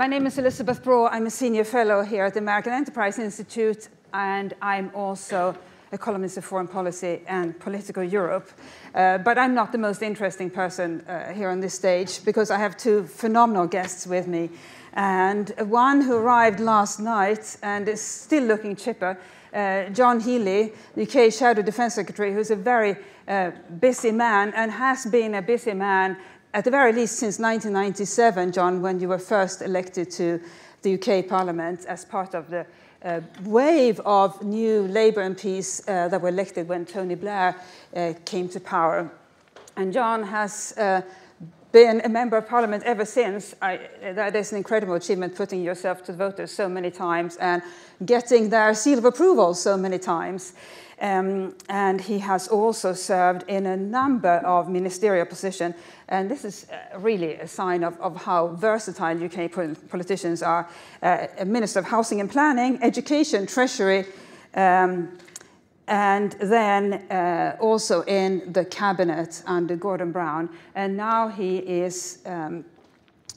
My name is Elizabeth Braw. I'm a senior fellow here at the American Enterprise Institute, and I'm also a columnist of foreign policy and political Europe. But I'm not the most interesting person here on this stage, because I have two phenomenal guests with me. And one who arrived last night and is still looking chipper, John Healey, UK Shadow Defence Secretary, who's a very busy man, and has been a busy man at the very least since 1997, John, when you were first elected to the UK Parliament as part of the wave of new Labour MPs that were elected when Tony Blair came to power. And John has been a member of Parliament ever since. That is an incredible achievement, putting yourself to the voters so many times and getting their seal of approval so many times. And he has also served in a number of ministerial positions. And this is really a sign of how versatile UK politicians are. A Minister of Housing and Planning, Education, Treasury, and then also in the cabinet under Gordon Brown. And now he is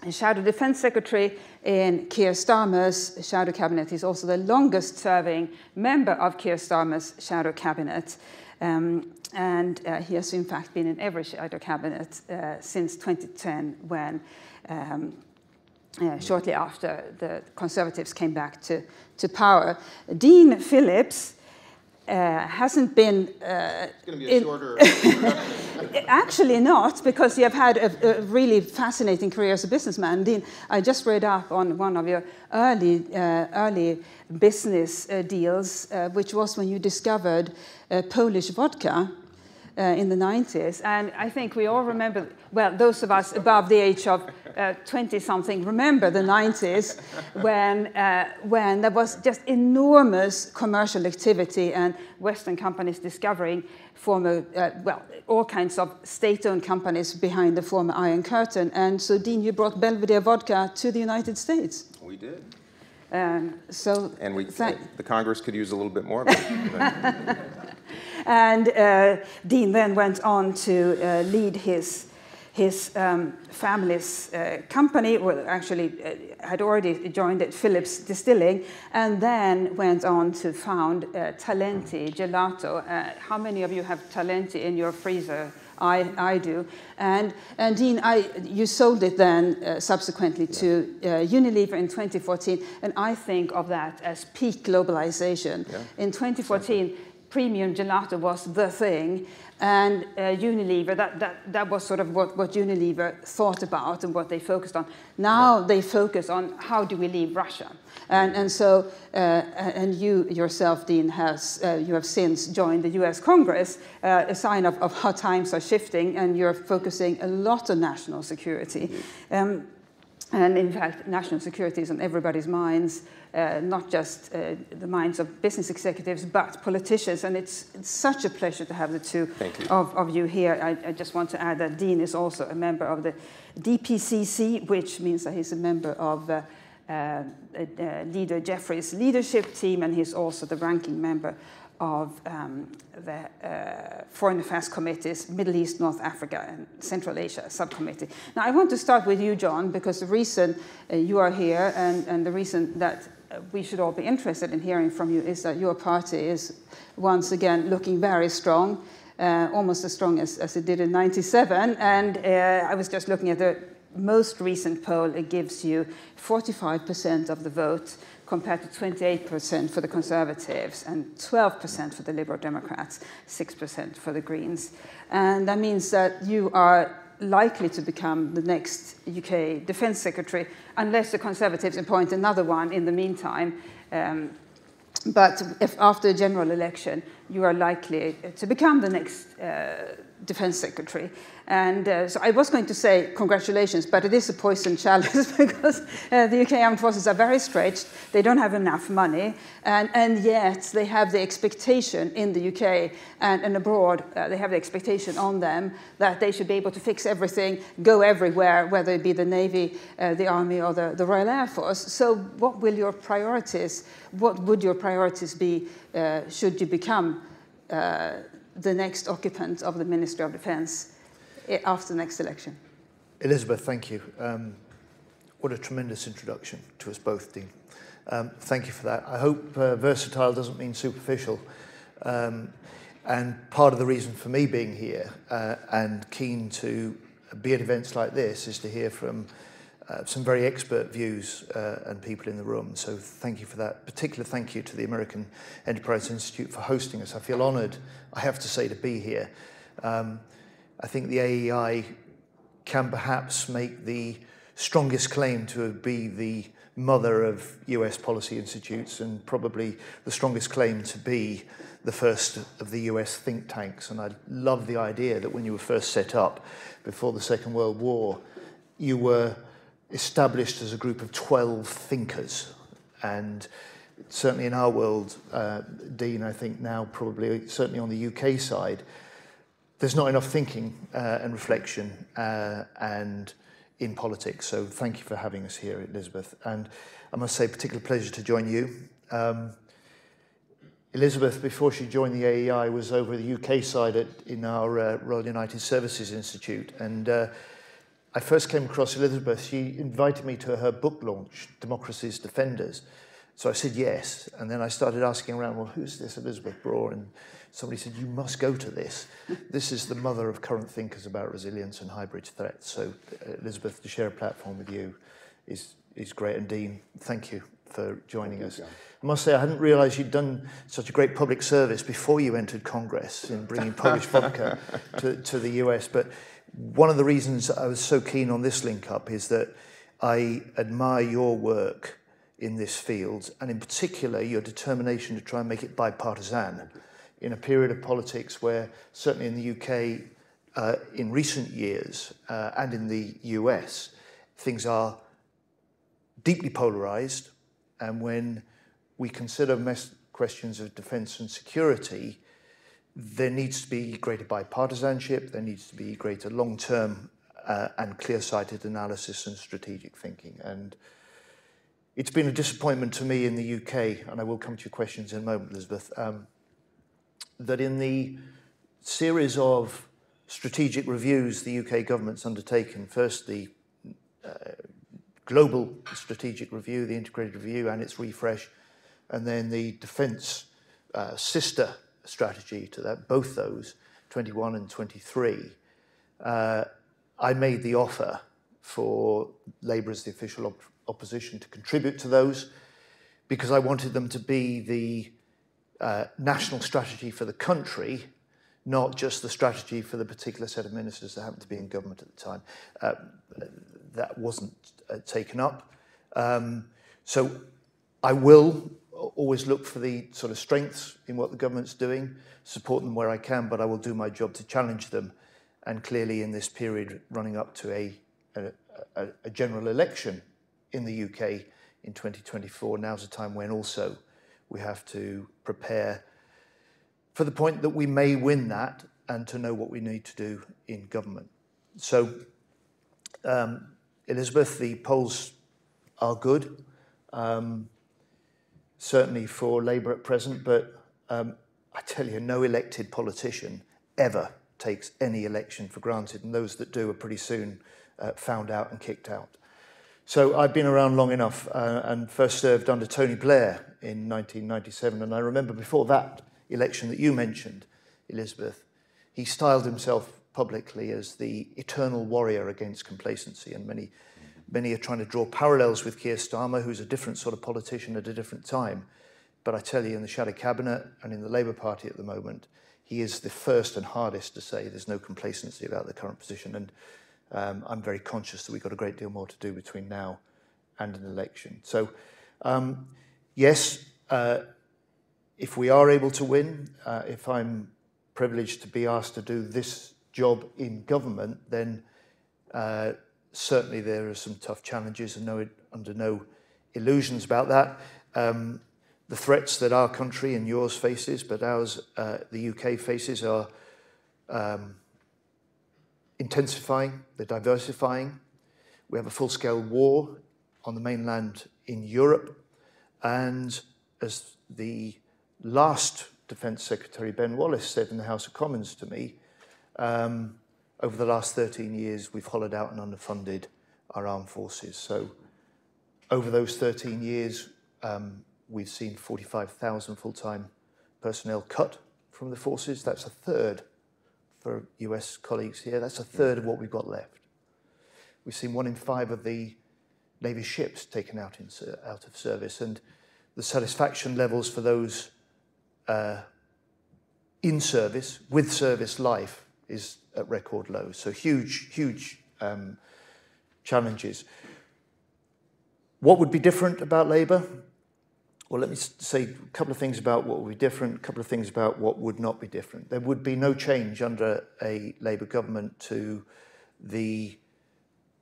Shadow Defence Secretary in Keir Starmer's shadow cabinet. He's also the longest serving member of Keir Starmer's shadow cabinet. He has in fact been in every shadow cabinet since 2010, when shortly after the Conservatives came back to power. Dean Phillips hasn't been... it's going to be a shorter introduction. Actually not, because you have had a really fascinating career as a businessman. Dean, I just read up on one of your early business deals, which was when you discovered Polish vodka in the 90s. And I think we all remember, well, those of us above the age of 20-something remember the 90s, when there was just enormous commercial activity and Western companies discovering former, all kinds of state-owned companies behind the former Iron Curtain. And so, Dean, you brought Belvedere vodka to the United States. We did. The Congress could use a little bit more of it. And Dean then went on to lead his family's company, well, actually had already joined at Phillips Distilling, and then went on to found Talenti Gelato. How many of you have Talenti in your freezer? I do. And Dean, you sold it then subsequently to Unilever in 2014, and I think of that as peak globalization. Yeah. In 2014, premium gelato was the thing, and Unilever, that was sort of what Unilever thought about and what they focused on. Now they focus on how do we leave Russia. And you yourself, Dean, you have since joined the US Congress, a sign of how times are shifting, and you're focusing a lot on national security. And in fact, national security is on everybody's minds, not just the minds of business executives, but politicians. And it's such a pleasure to have the two of you here. I just want to add that Dean is also a member of the DPCC, which means that he's a member of Leader Jeffrey's leadership team, and he's also the ranking member of the Foreign Affairs Committee's Middle East, North Africa, and Central Asia subcommittee. Now, I want to start with you, John, because the reason you are here and the reason that we should all be interested in hearing from you is that your party is once again looking very strong, almost as strong as it did in 97. And I was just looking at the most recent poll. It gives you 45% of the vote, compared to 28% for the Conservatives and 12% for the Liberal Democrats, 6% for the Greens. And that means that you are likely to become the next UK Defence Secretary, unless the Conservatives appoint another one in the meantime. But if after a general election, you are likely to become the next Defence Secretary. And so I was going to say congratulations, but it is a poison chalice because the UK Armed Forces are very stretched. They don't have enough money, and yet they have the expectation in the UK and abroad, they have the expectation on them that they should be able to fix everything, go everywhere, whether it be the Navy, the Army, or the Royal Air Force. So what would your priorities be should you become the next occupant of the Ministry of Defence after the next election? Elizabeth, thank you. What a tremendous introduction to us both, Dean. Thank you for that. I hope versatile doesn't mean superficial. And part of the reason for me being here and keen to be at events like this is to hear from some very expert views and people in the room. So thank you for that. Particular thank you to the American Enterprise Institute for hosting us. I feel honoured, I have to say, to be here. I think the AEI can perhaps make the strongest claim to be the mother of US policy institutes and probably the strongest claim to be the first of the US think tanks. And I love the idea that when you were first set up before the Second World War, you were established as a group of 12 thinkers. And certainly in our world, Dean, I think now probably, certainly on the UK side, there's not enough thinking and reflection and in politics. So thank you for having us here, Elizabeth. And I must say, particular pleasure to join you. Elizabeth, before she joined the AEI, was over the UK side in our Royal United Services Institute. And I first came across Elizabeth. She invited me to her book launch, Democracy's Defenders. So I said yes. And then I started asking around, well, who's this Elizabeth Braw? And somebody said, you must go to this. This is the mother of current thinkers about resilience and hybrid threats. So Elizabeth, to share a platform with you is great. And Dean, thank you for joining us. John, I must say, I hadn't realised you'd done such a great public service before you entered Congress in bringing Polish vodka to the US. But one of the reasons I was so keen on this link-up is that I admire your work in this field, and in particular, your determination to try and make it bipartisan in a period of politics where, certainly in the UK, in recent years, and in the US, things are deeply polarised. And when we consider questions of defence and security, there needs to be greater bipartisanship, there needs to be greater long-term and clear-sighted analysis and strategic thinking. And it's been a disappointment to me in the UK, and I will come to your questions in a moment, Elizabeth, that in the series of strategic reviews the UK government's undertaken, first the global strategic review, the integrated review and its refresh, and then the defence sister strategy to that, both those, 21 and 23, I made the offer for Labour as the official opposition to contribute to those because I wanted them to be the national strategy for the country, not just the strategy for the particular set of ministers that happened to be in government at the time. That wasn't taken up. So I will always look for the sort of strengths in what the government's doing, support them where I can, but I will do my job to challenge them. And clearly in this period running up to a general election in the UK in 2024, now's a time when also we have to prepare for the point that we may win that and to know what we need to do in government. So, Elizabeth, the polls are good, certainly for Labour at present, but I tell you, no elected politician ever takes any election for granted, and those that do are pretty soon found out and kicked out. So I've been around long enough and first served under Tony Blair in 1997, and I remember before that election that you mentioned, Elizabeth, he styled himself publicly as the eternal warrior against complacency, and many are trying to draw parallels with Keir Starmer, who's a different sort of politician at a different time. But I tell you, in the shadow cabinet and in the Labour Party at the moment, he is the first and hardest to say there's no complacency about the current position. And I'm very conscious that we've got a great deal more to do between now and an election. So, yes, if we are able to win, if I'm privileged to be asked to do this job in government, then certainly there are some tough challenges, and under no illusions about that. The threats that our country and yours faces, but ours, the UK faces, are intensifying, they're diversifying. We have a full-scale war on the mainland in Europe. And as the last Defence Secretary, Ben Wallace, said in the House of Commons to me, over the last 13 years, we've hollowed out and underfunded our armed forces. So Over those 13 years, we've seen 45,000 full-time personnel cut from the forces. That's a third, for US colleagues here, that's a third of what we've got left. We've seen 1 in 5 of the Navy ships taken out of service, and the satisfaction levels for those in service, with service life, is at record lows. So huge, huge challenges. What would be different about Labour? Well, let me say a couple of things about what would be different, a couple of things about what would not be different. There would be no change under a Labour government to the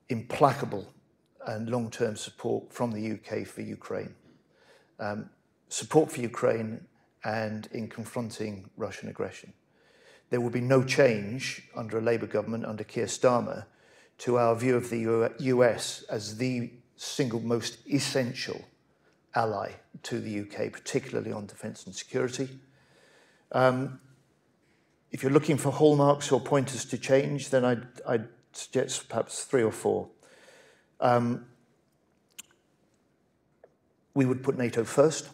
implacable and long-term support from the UK for Ukraine. Support for Ukraine and in confronting Russian aggression. There will be no change under a Labour government, under Keir Starmer, to our view of the US as the single most essential ally to the UK, particularly on defence and security. If you're looking for hallmarks or pointers to change, then I'd suggest perhaps 3 or 4. We would put NATO first.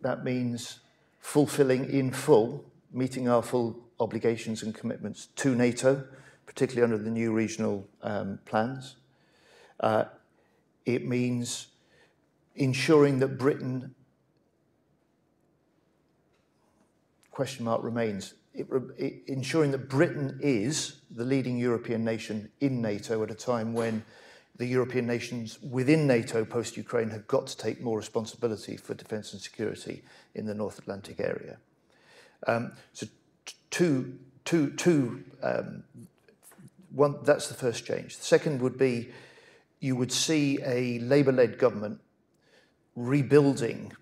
That means fulfilling in full, meeting our full obligations and commitments to NATO, particularly under the new regional plans. It means ensuring that Britain, question mark remains, ensuring that Britain is the leading European nation in NATO at a time when the European nations within NATO post-Ukraine have got to take more responsibility for defence and security in the North Atlantic area. So one, that's the first change. The second would be you would see a Labour-led government rebuilding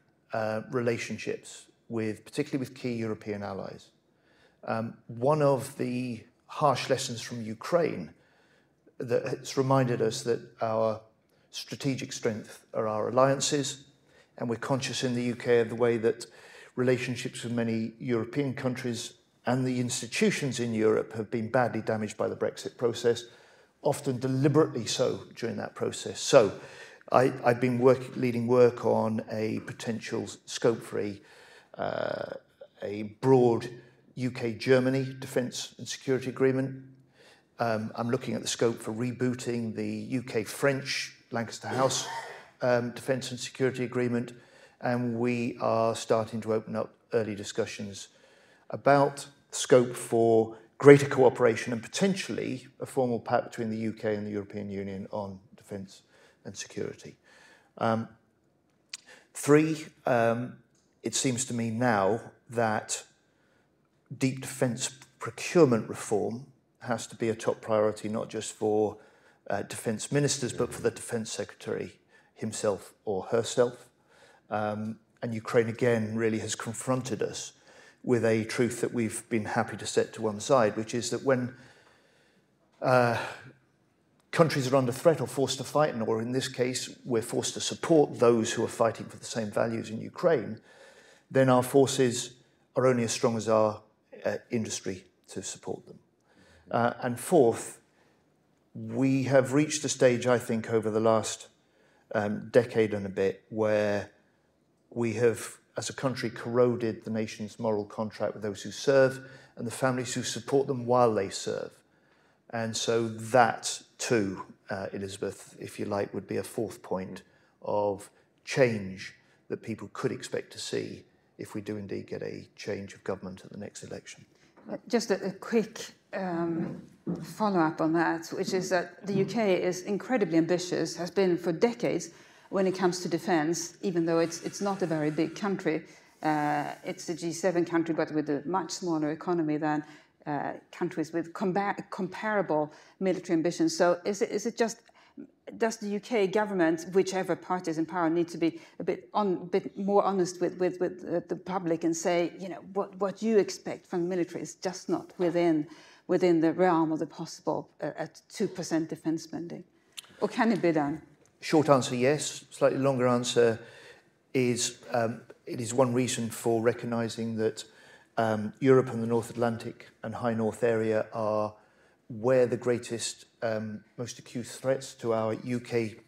relationships with, particularly with key European allies. One of the harsh lessons from Ukraine that has reminded us that our strategic strength are our alliances, and we're conscious in the UK of the way that relationships with many European countries and the institutions in Europe have been badly damaged by the Brexit process, often deliberately so during that process. So I've been leading work on a potential scope for a broad UK-Germany defence and security agreement. I'm looking at the scope for rebooting the UK-French Lancaster House defence and security agreement, and we are starting to open up early discussions about scope for greater cooperation and potentially a formal pact between the UK and the European Union on defence and security. 3, it seems to me now that deep defence procurement reform has to be a top priority, not just for defence ministers, but for the defence secretary himself or herself. And Ukraine, again, really has confronted us with a truth that we've been happy to set to one side, which is that when countries are under threat or forced to fight, or in this case, we're forced to support those who are fighting for the same values in Ukraine, then our forces are only as strong as our industry to support them. And 4th, we have reached a stage, I think, over the last decade and a bit, where we have, as a country, corroded the nation's moral contract with those who serve and the families who support them while they serve. And so that, too, Elizabeth, if you like, would be a 4th point of change that people could expect to see if we do indeed get a change of government at the next election. Just a quick follow-up on that, which is that the UK is incredibly ambitious, has been for decades, when it comes to defence, even though it's not a very big country. It's a G7 country, but with a much smaller economy than countries with comparable military ambitions. So is it just, does the UK government, whichever party is in power, need to be a bit more honest with the public and say, you know, what you expect from the military is just not within the realm of the possible at 2% defence spending? Or can it be done? Short answer, yes. Slightly longer answer is it is one reason for recognising that Europe and the North Atlantic and High North area are where the greatest, most acute threats to our UK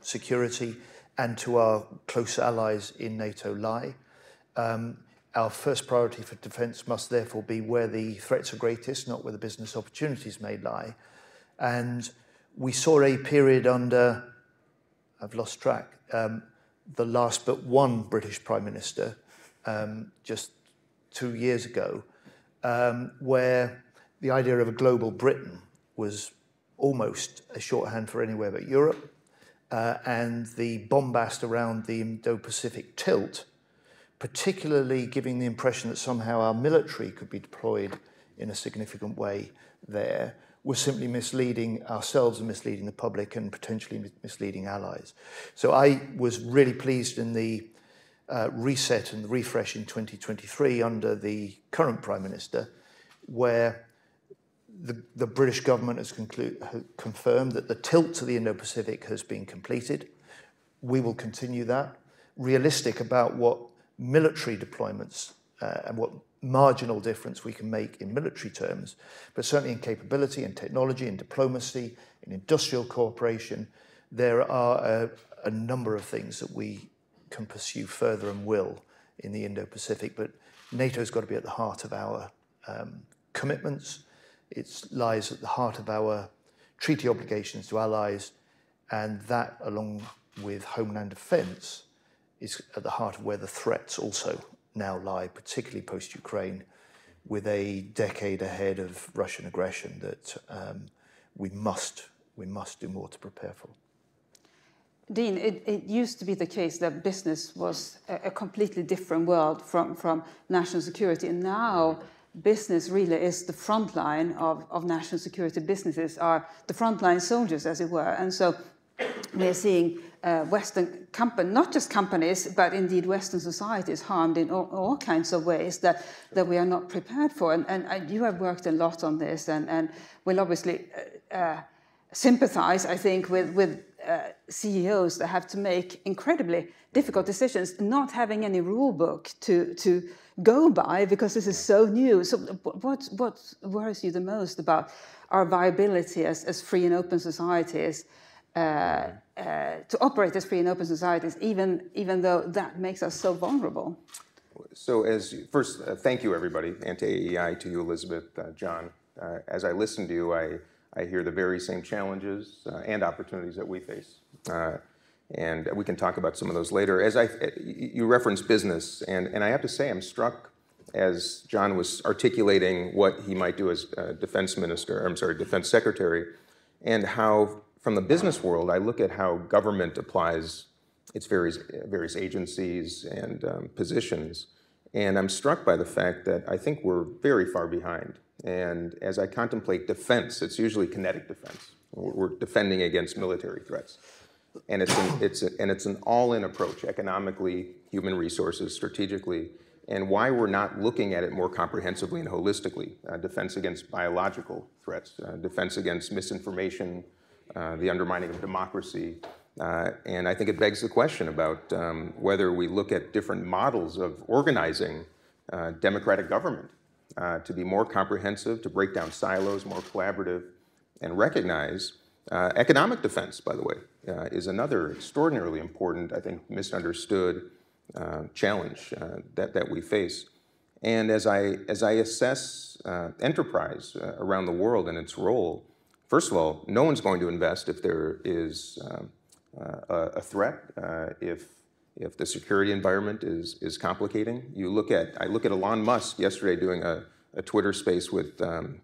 security and to our close allies in NATO lie. Our first priority for defence must therefore be where the threats are greatest, not where the business opportunities may lie. And we saw a period under, I've lost track, the last but one British Prime Minister just 2 years ago, where the idea of a global Britain was almost a shorthand for anywhere but Europe. And the bombast around the Indo-Pacific tilt, particularly giving the impression that somehow our military could be deployed in a significant way there, was simply misleading ourselves and misleading the public and potentially misleading allies. So I was really pleased in the reset and the refresh in 2023 under the current Prime Minister, where the British government has confirmed that the tilt to the Indo-Pacific has been completed. We will continue that. Realistic about what military deployments and what marginal difference we can make in military terms, but certainly in capability and technology and diplomacy and industrial cooperation, there are a number of things that we can pursue further and will in the Indo-Pacific, but NATO's got to be at the heart of our commitments. It lies at the heart of our treaty obligations to allies, and that, along with homeland defence, is at the heart of where the threats also now lie, particularly post-Ukraine, with a decade ahead of Russian aggression that we must do more to prepare for. Dean, it used to be the case that business was a completely different world from national security, and now business really is the front line of national security. Businesses are the frontline soldiers, as it were, and so we're seeing Western companies, not just companies, but indeed Western society is harmed in all kinds of ways that we are not prepared for. And you have worked a lot on this, and will obviously sympathize, I think, with CEOs that have to make incredibly difficult decisions, not having any rule book to go by because this is so new. So what worries you the most about our viability as free and open societies, to operate as free and open societies, even though that makes us so vulnerable? So first, thank you, everybody, and to AEI, to you, Elizabeth, John. As I listen to you, I hear the very same challenges and opportunities that we face. And we can talk about some of those later. As you referenced business, and I have to say I'm struck as John was articulating what he might do as Defense Secretary, and how from the business world I look at how government applies its various agencies and positions. And I'm struck by the fact that I think we're very far behind. And as I contemplate defense, it's usually kinetic defense. We're defending against military threats. And it's an all-in approach, economically, human resources, strategically, and why we're not looking at it more comprehensively and holistically. Defense against biological threats, defense against misinformation, the undermining of democracy. And I think it begs the question about whether we look at different models of organizing democratic government to be more comprehensive, to break down silos, more collaborative, and recognize economic defense, by the way, is another extraordinarily important, I think, misunderstood challenge that we face. And as I assess enterprise around the world and its role, first of all, no one's going to invest if there is a threat, if the security environment is complicating. I look at Elon Musk yesterday doing a Twitter space with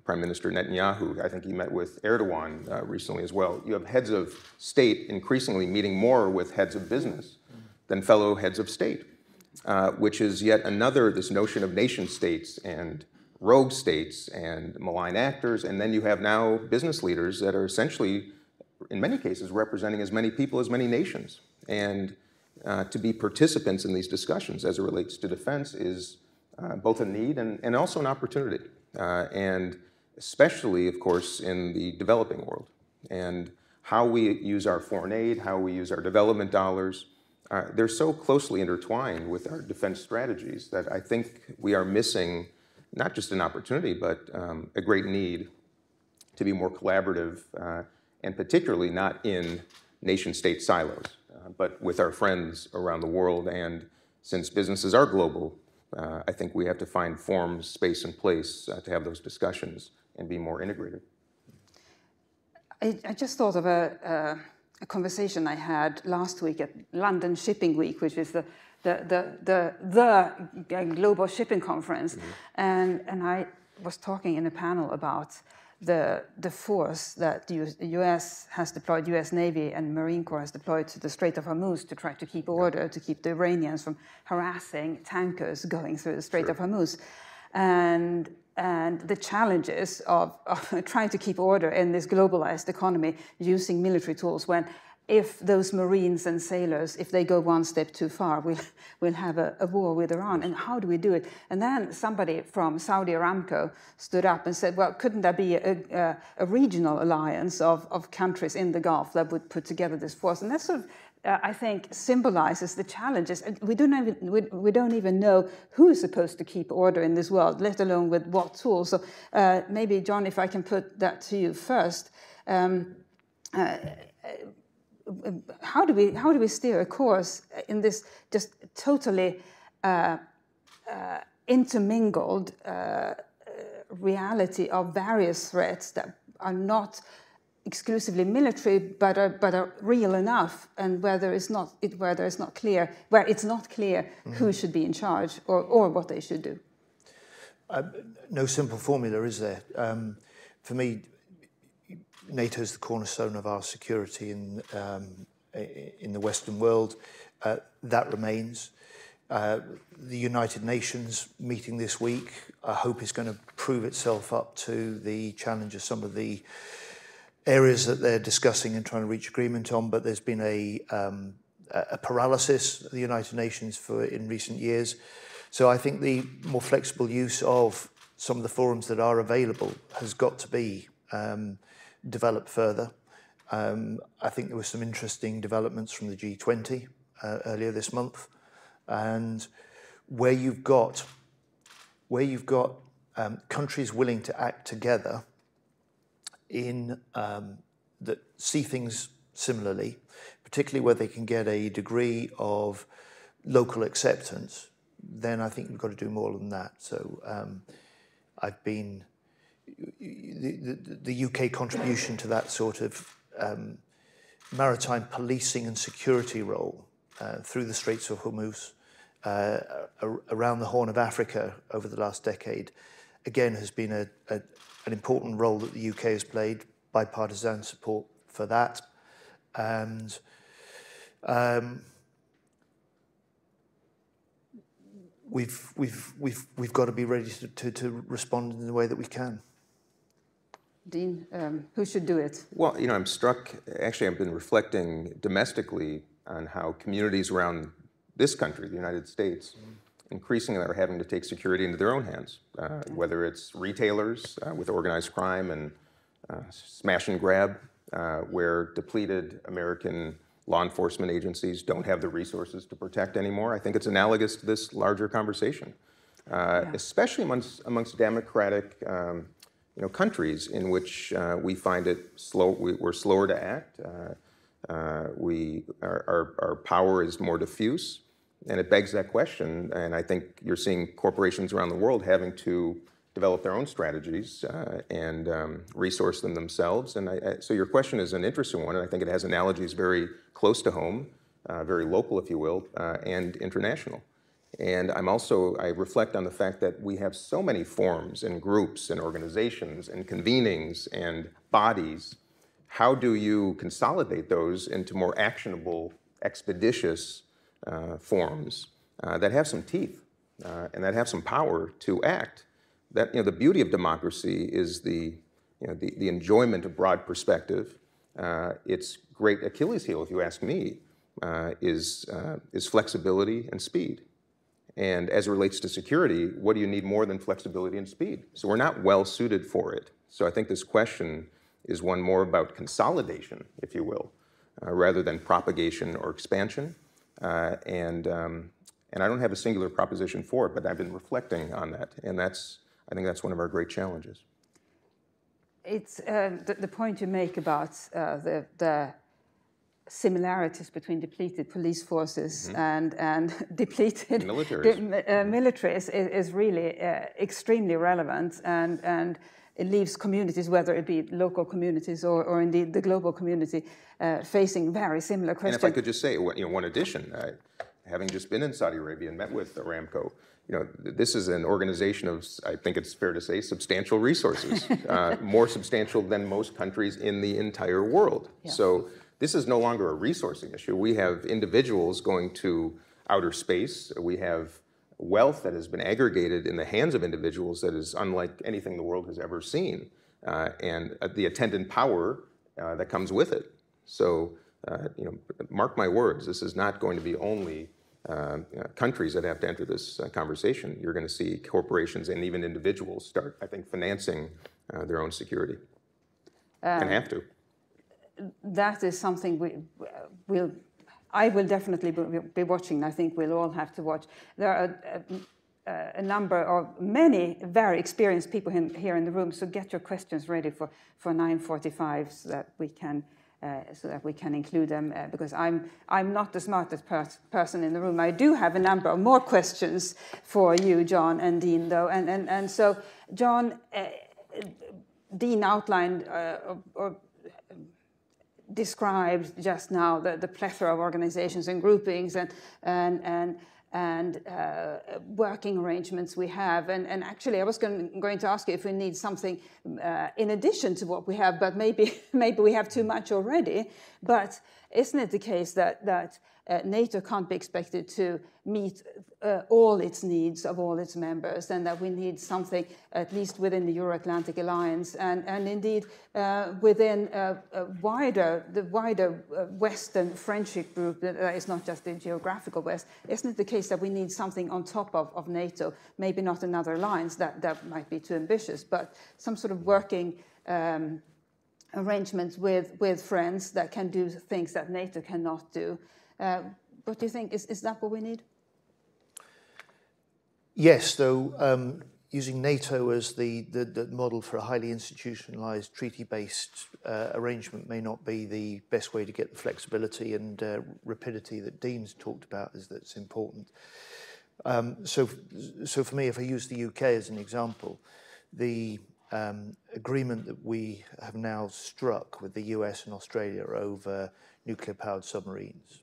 Prime Minister Netanyahu. I think he met with Erdogan recently as well. You have heads of state increasingly meeting more with heads of business than fellow heads of state, which is yet another, this notion of nation states and rogue states and malign actors. And then you have now business leaders that are essentially, in many cases, representing as many people as many nations. And to be participants in these discussions as it relates to defense is both a need and also an opportunity, and especially, of course, in the developing world. And how we use our foreign aid, how we use our development dollars, they're so closely intertwined with our defense strategies that I think we are missing not just an opportunity, but a great need to be more collaborative, and particularly not in nation-state silos, but with our friends around the world. And since businesses are global, I think we have to find forms, space, and place to have those discussions and be more integrated. I just thought of a conversation I had last week at London Shipping Week, which is the global shipping conference. Mm-hmm. And I was talking in a panel about the force that the U.S. has deployed, U.S. Navy and Marine Corps has deployed to the Strait of Hormuz to try to keep order, to keep the Iranians from harassing tankers going through the Strait of Hormuz. And the challenges of trying to keep order in this globalized economy using military tools when, if those Marines and sailors, if they go one step too far, we'll have a war with Iran. And how do we do it? And then somebody from Saudi Aramco stood up and said, well, couldn't there be a regional alliance of countries in the Gulf that would put together this force? And that's sort of, I think, symbolizes the challenges. We don't even know who is supposed to keep order in this world, let alone with what tools. So maybe, John, if I can put that to you first. How do we steer a course in this just totally intermingled reality of various threats that are not exclusively military but are real enough, and where it's not clear mm-hmm. who should be in charge or what they should do? No simple formula, is there? For me, NATO is the cornerstone of our security in the Western world. That remains. The United Nations meeting this week, I hope, is going to prove itself up to the challenge of some of the areas that they're discussing and trying to reach agreement on. But there's been a paralysis of the United Nations in recent years. So I think the more flexible use of some of the forums that are available has got to be develop further. I think there were some interesting developments from the G20 earlier this month, and where you've got countries willing to act together in that see things similarly, particularly where they can get a degree of local acceptance, then I think we've got to do more than that. So the UK contribution to that sort of maritime policing and security role through the Straits of Hormuz, around the Horn of Africa over the last decade, again has been an important role that the UK has played, bipartisan support for that. And we've got to be ready to respond in the way that we can. Dean, who should do it? Well, you know, I'm struck, actually I've been reflecting domestically on how communities around this country, the United States, increasingly are having to take security into their own hands, whether it's retailers with organized crime and smash and grab, where depleted American law enforcement agencies don't have the resources to protect anymore. I think it's analogous to this larger conversation, especially amongst democratic countries in which we find it slow. We're slower to act. Our power is more diffuse, and it begs that question. And I think you're seeing corporations around the world having to develop their own strategies and resource them themselves. And so your question is an interesting one, and I think it has analogies very close to home, very local, if you will, and international. And I reflect on the fact that we have so many forums and groups and organizations and convenings and bodies. How do you consolidate those into more actionable, expeditious forms that have some teeth and that have some power to act? That, you know, the beauty of democracy is the enjoyment of broad perspective. Its great Achilles heel, if you ask me, is flexibility and speed. And as it relates to security, what do you need more than flexibility and speed? So we're not well suited for it. So I think this question is one more about consolidation, if you will, rather than propagation or expansion. And I don't have a singular proposition for it, but I've been reflecting on that. And I think that's one of our great challenges. It's the point you make about the similarities between depleted police forces and depleted militaries is really extremely relevant, and it leaves communities, whether it be local communities or indeed the global community, facing very similar questions. And if I could just say, you know, one addition, having just been in Saudi Arabia and met with Aramco, you know, this is an organization of, I think it's fair to say, substantial resources, more substantial than most countries in the entire world. Yeah. So this is no longer a resourcing issue. We have individuals going to outer space. We have wealth that has been aggregated in the hands of individuals that is unlike anything the world has ever seen, and the attendant power that comes with it. So, you know, mark my words, this is not going to be only countries that have to enter this conversation. You're going to see corporations and even individuals start, I think, financing their own security, and have to. That is something I will definitely be watching. I think we'll all have to watch. There are a number of many very experienced people here in the room, so get your questions ready for 9:45 so that we can include them, because I'm not the smartest person in the room. I do have a number of more questions for you, John and Dean, though, and so John, Dean outlined or described just now the plethora of organizations and groupings and working arrangements we have. And actually, I was going to ask you if we need something in addition to what we have, but maybe we have too much already. But isn't it the case that NATO can't be expected to meet all its needs of all its members, and that we need something at least within the Euro-Atlantic Alliance, and indeed within the wider Western friendship group that is not just the geographical West? Isn't it the case that we need something on top of NATO, maybe not another alliance, that might be too ambitious, but some sort of working arrangements with friends that can do things that NATO cannot do? What do you think? Is that what we need? Yes, though using NATO as the model for a highly institutionalized treaty-based arrangement may not be the best way to get the flexibility and rapidity that Dean's talked about, is that's important. So for me, if I use the UK as an example, the agreement that we have now struck with the US and Australia over nuclear-powered submarines,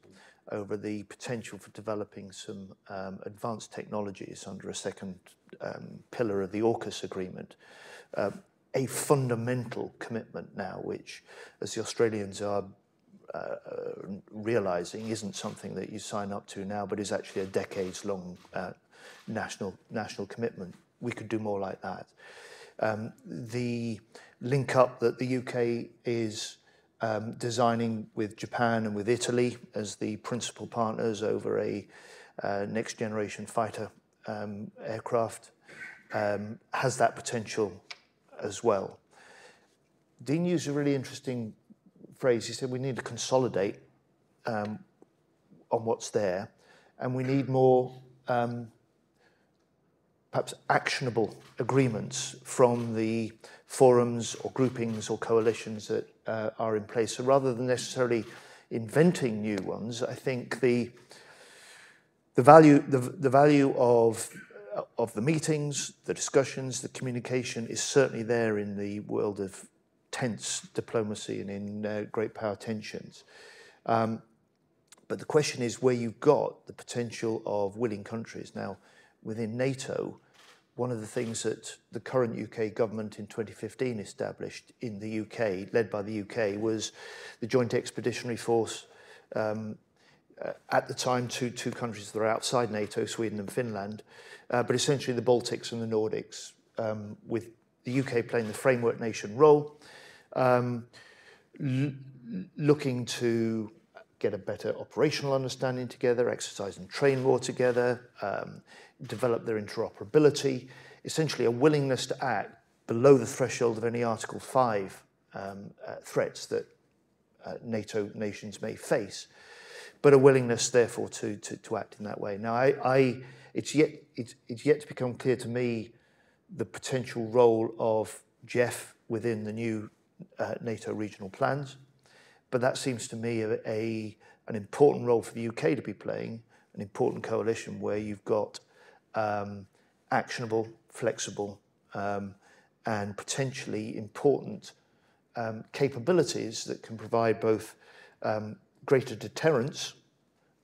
over the potential for developing some advanced technologies under a second pillar of the AUKUS agreement, a fundamental commitment now, which, as the Australians are realizing, isn't something that you sign up to now, but is actually a decades-long national commitment. We could do more like that. The link-up that the UK is designing with Japan and with Italy as the principal partners over a next-generation fighter aircraft has that potential as well. Dean used a really interesting phrase. He said we need to consolidate on what's there, and we need more perhaps actionable agreements from the forums or groupings or coalitions that are in place. So rather than necessarily inventing new ones, I think the value of the meetings, the discussions, the communication is certainly there in the world of tense diplomacy and in great power tensions. But the question is where you've got the potential of willing countries. Now, within NATO, one of the things that the current UK government in 2015 established in the UK, led by the UK, was the Joint Expeditionary Force, at the time two countries that are outside NATO, Sweden and Finland, but essentially the Baltics and the Nordics, with the UK playing the framework nation role, looking to get a better operational understanding together, exercise and train more together, develop their interoperability, essentially a willingness to act below the threshold of any Article 5 threats that NATO nations may face, but a willingness, therefore, to act in that way. Now, it's yet to become clear to me the potential role of JEF within the new NATO regional plans. But that seems to me an important role for the UK to be playing, an important coalition where you've got actionable, flexible, and potentially important capabilities that can provide both greater deterrence,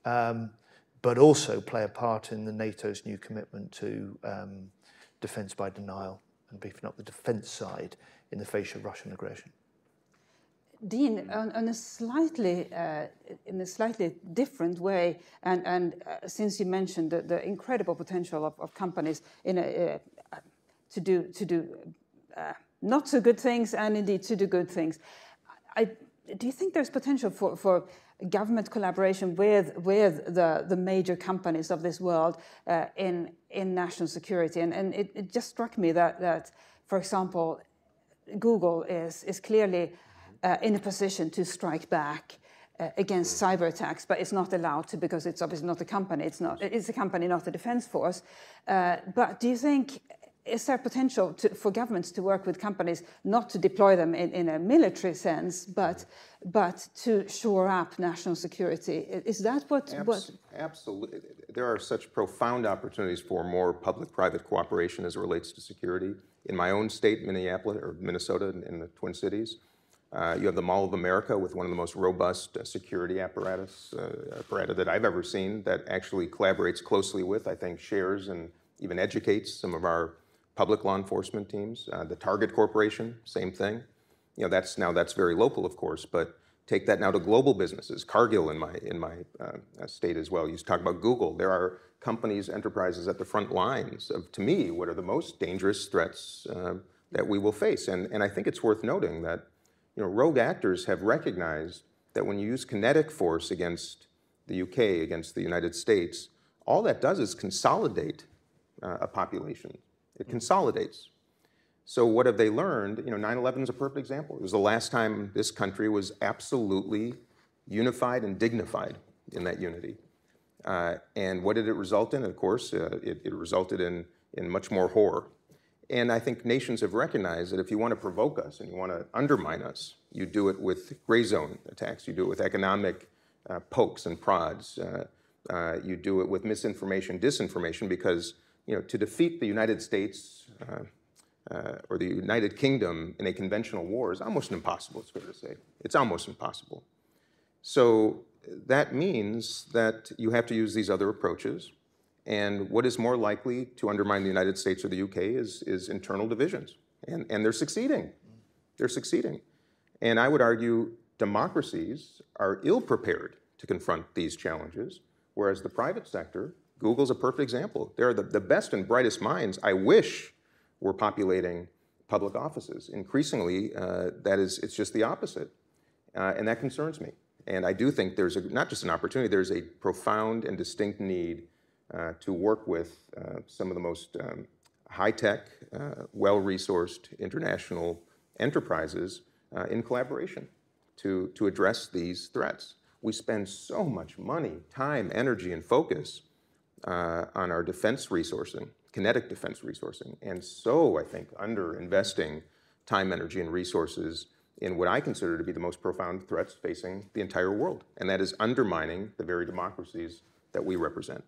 but also play a part in the NATO's new commitment to defence by denial and beefing up the defence side in the face of Russian aggression. Dean, in a slightly different way, and since you mentioned the incredible potential of companies to do not so good things and indeed to do good things, do you think there's potential for government collaboration with the major companies of this world in national security? And it just struck me that, for example, Google is clearly in a position to strike back against cyber attacks, but it's not allowed to because it's obviously not a company. It's a company, not a defense force. But do you think, is there potential for governments to work with companies, not to deploy them in a military sense, but to shore up national security? Is that what? Absolutely. There are such profound opportunities for more public-private cooperation as it relates to security. In my own state, Minneapolis or Minnesota, in the Twin Cities, you have the Mall of America with one of the most robust security apparatus that I've ever seen, that actually collaborates closely with, I think, shares and even educates some of our public law enforcement teams. The Target Corporation, same thing. You know, that's very local, of course, but take that now to global businesses. Cargill in my state as well. You talk about Google. There are companies, enterprises at the front lines of, to me, what are the most dangerous threats that we will face. And I think it's worth noting that, you know, rogue actors have recognized that when you use kinetic force against the UK, against the United States, all that does is consolidate a population. It consolidates. So what have they learned? You know, 9/11 is a perfect example. It was the last time this country was absolutely unified and dignified in that unity. And what did it result in? Of course, it resulted in much more horror. And I think nations have recognized that if you want to provoke us and you want to undermine us, you do it with gray zone attacks. You do it with economic pokes and prods. You do it with misinformation, disinformation, because, you know, to defeat the United States or the United Kingdom in a conventional war is almost impossible, it's fair to say. It's almost impossible. So that means that you have to use these other approaches. And what is more likely to undermine the United States or the UK is internal divisions. And they're succeeding. They're succeeding. And I would argue democracies are ill-prepared to confront these challenges, whereas the private sector, Google's a perfect example. They're the best and brightest minds, I wish, were populating public offices. Increasingly, it's just the opposite. And that concerns me. And I do think there's not just an opportunity, there's a profound and distinct need to work with some of the most high-tech, well-resourced international enterprises in collaboration to address these threats. We spend so much money, time, energy, and focus on our defense resourcing, kinetic defense resourcing, and so I think under-investing time, energy, and resources in what I consider to be the most profound threats facing the entire world, and that is undermining the very democracies that we represent.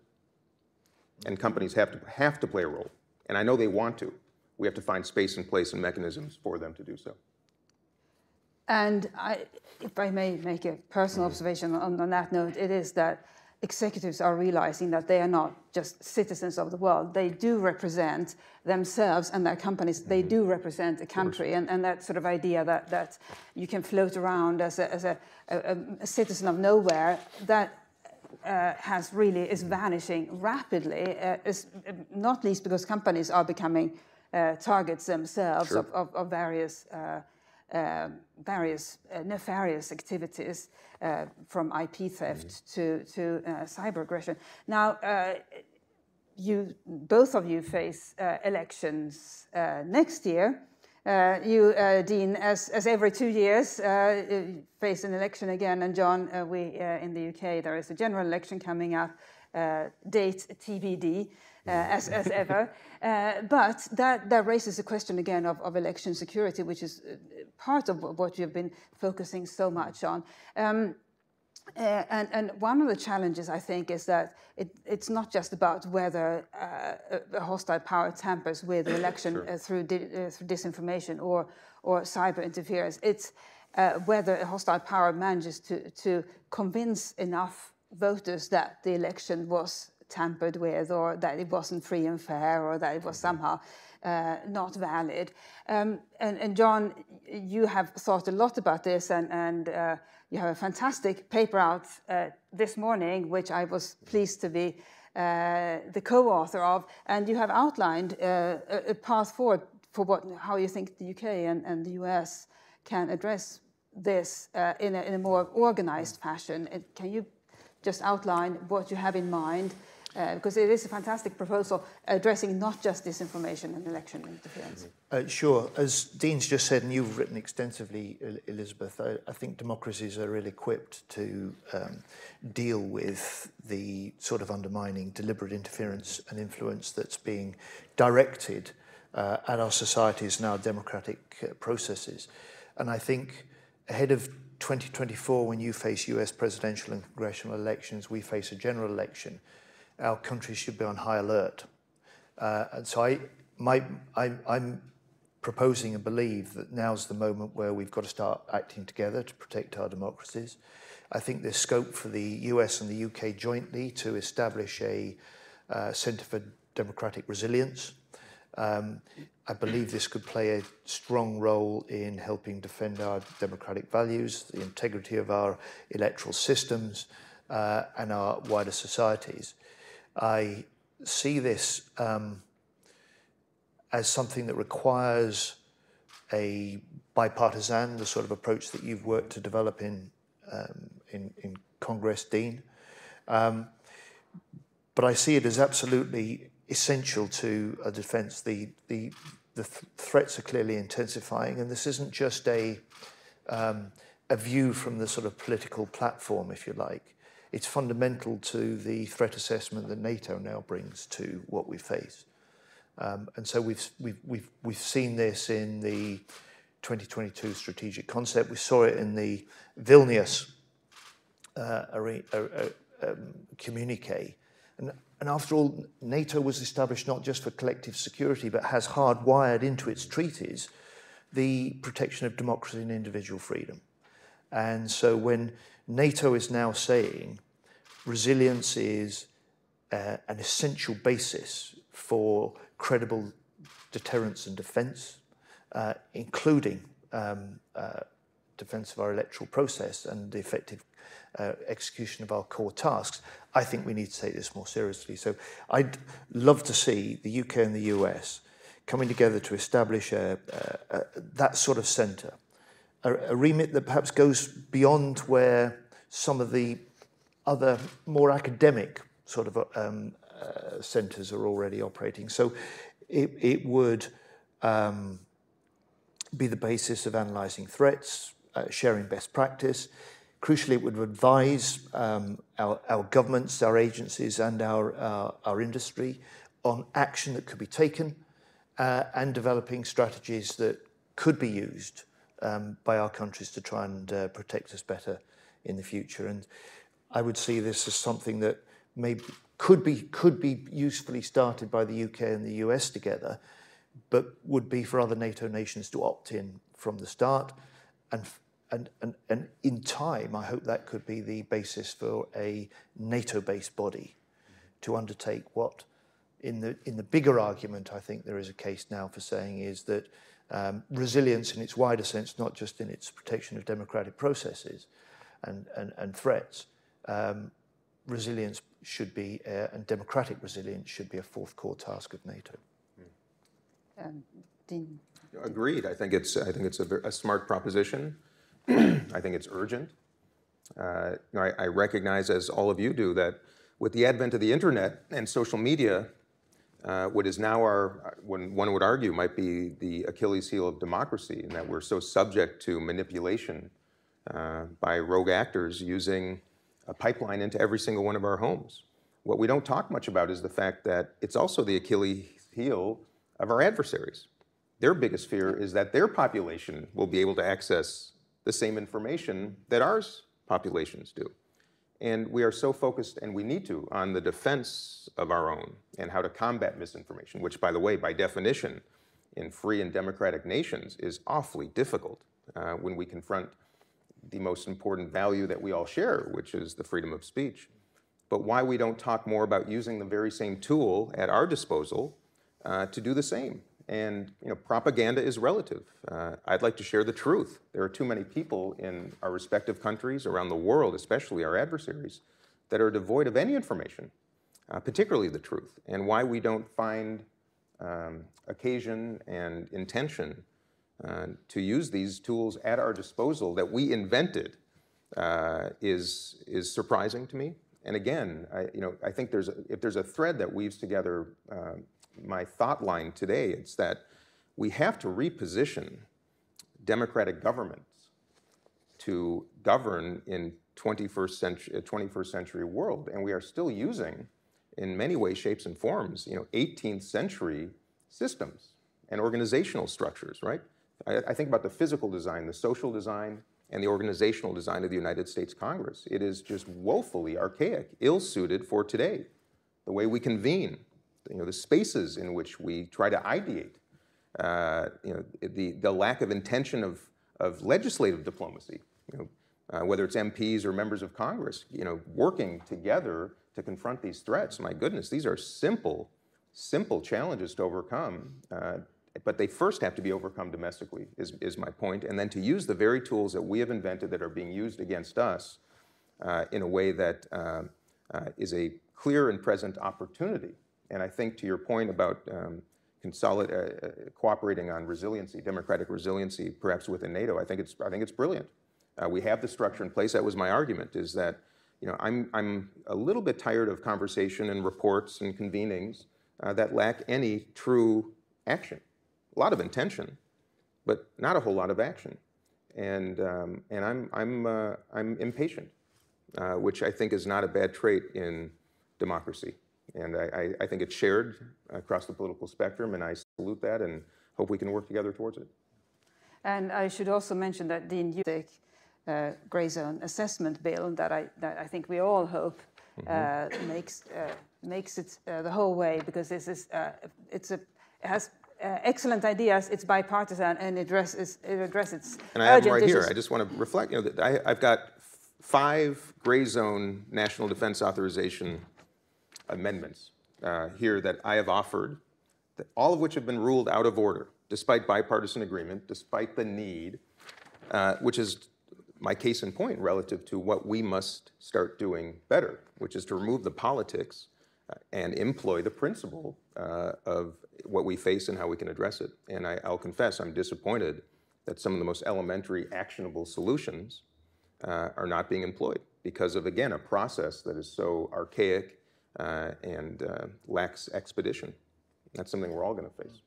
And companies have to play a role. And I know they want to. We have to find space and place and mechanisms for them to do so. And if I may make a personal observation on that note, it is that executives are realizing that they are not just citizens of the world. They do represent themselves and their companies. Mm-hmm. They do represent a country. And that sort of idea that you can float around as a citizen of nowhere, that is vanishing rapidly, not least because companies are becoming targets themselves. Sure. of various nefarious activities, from IP theft to cyber aggression. Now, both of you face elections next year. You, Dean, as every 2 years face an election again, and John, we in the UK, there is a general election coming up, date TBD, as ever. But that raises the question again of election security, which is part of what you've been focusing so much on. And one of the challenges, I think, is that it's not just about whether a hostile power tampers with the election sure. through disinformation or cyber interference. It's whether a hostile power manages to convince enough voters that the election was tampered with, or that it wasn't free and fair, or that it was somehow not valid. And John, you have thought a lot about this, and you have a fantastic paper out this morning, which I was pleased to be the co-author of, and you have outlined a path forward for how you think the UK and the US can address this in a more organized fashion. And can you just outline what you have in mind? Because it is a fantastic proposal addressing not just disinformation and election interference. Sure. As Dean's just said, and you've written extensively, Elizabeth, I think democracies are ill-equipped to deal with the sort of undermining, deliberate interference and influence that's being directed at our societies and our democratic processes. And I think ahead of 2024, when you face US presidential and congressional elections, we face a general election. Our country should be on high alert. And so I'm proposing and believe that now's the moment where we've got to start acting together to protect our democracies. I think there's scope for the US and the UK jointly to establish a Centre for Democratic Resilience. I believe this could play a strong role in helping defend our democratic values, the integrity of our electoral systems, and our wider societies. I see this as something that requires a bipartisan, the sort of approach that you've worked to develop in Congress, Dean. But I see it as absolutely essential to a defence. The threats are clearly intensifying, and this isn't just a view from the sort of political platform, if you like. It's fundamental to the threat assessment that NATO now brings to what we face. And so we've seen this in the 2022 strategic concept. We saw it in the Vilnius communique. And after all, NATO was established not just for collective security, but has hardwired into its treaties the protection of democracy and individual freedom. And so when NATO is now saying resilience is an essential basis for credible deterrence and defence, including defence of our electoral process and the effective execution of our core tasks, I think we need to take this more seriously. So I'd love to see the UK and the US coming together to establish that sort of centre. A remit that perhaps goes beyond where some of the other more academic sort of centres are already operating. So it would be the basis of analysing threats, sharing best practice. Crucially, it would advise our governments, our agencies and our industry on action that could be taken and developing strategies that could be used by our countries to try and protect us better in the future. And I would see this as something that maybe could be usefully started by the UK and the US together, but would be for other NATO nations to opt in from the start. And in time, I hope that could be the basis for a NATO-based body to undertake what, in the bigger argument, I think there is a case now for saying is that resilience in its wider sense, not just in its protection of democratic processes and threats, resilience should be, and democratic resilience should be a fourth core task of NATO. Dean? Agreed. I think it's a smart proposition. I think it's urgent. I recognize, as all of you do, that with the advent of the internet and social media, what is now our, one would argue, might be the Achilles heel of democracy, in that we're so subject to manipulation by rogue actors using a pipeline into every single one of our homes. What we don't talk much about is the fact that it's also the Achilles heel of our adversaries. Their biggest fear is that their population will be able to access the same information that ours populations do. And we are so focused, and we need to, on the defense of our own and how to combat misinformation, which, by the way, by definition, in free and democratic nations is awfully difficult when we confront the most important value that we all share, which is the freedom of speech. But why we don't talk more about using the very same tool at our disposal to do the same. And you know, propaganda is relative. I'd like to share the truth. There are too many people in our respective countries, around the world, especially our adversaries, that are devoid of any information, particularly the truth, and why we don't find occasion and intention to use these tools at our disposal that we invented is surprising to me. And again, I think there's if there's a thread that weaves together my thought line today, it's that we have to reposition democratic governments to govern in 21st century world, and we are still using, in many ways, shapes and forms, 18th century systems and organizational structures, right? I think about the physical design, the social design, and the organizational design of the United States Congress. It is just woefully archaic, ill-suited for today, the way we convene, the spaces in which we try to ideate, the lack of intention of legislative diplomacy, whether it's MPs or members of Congress, working together to confront these threats. My goodness, these are simple, simple challenges to overcome, but they first have to be overcome domestically, is my point, and then to use the very tools that we have invented that are being used against us in a way that is a clear and present opportunity. And I think to your point about cooperating on resiliency, democratic resiliency, perhaps within NATO, I think it's brilliant. We have the structure in place. That was my argument, is that I'm a little bit tired of conversation and reports and convenings that lack any true action. A lot of intention, but not a whole lot of action. And I'm impatient, which I think is not a bad trait in democracy. And I think it's shared across the political spectrum, and I salute that and hope we can work together towards it. And I should also mention that Dean, you take Grey Zone Assessment Bill that I think we all hope makes it the whole way, because this is it has excellent ideas. It's bipartisan and it addresses and I have them right here. I just want to reflect. I've got 5 Grey Zone National Defense Authorization amendments here that I have offered, that all of which have been ruled out of order, despite bipartisan agreement, despite the need, which is my case in point relative to what we must start doing better, which is to remove the politics and employ the principle of what we face and how we can address it. And I'll confess, I'm disappointed that some of the most elementary actionable solutions are not being employed because of, again, a process that is so archaic and lacks expedition. That's something we're all going to face.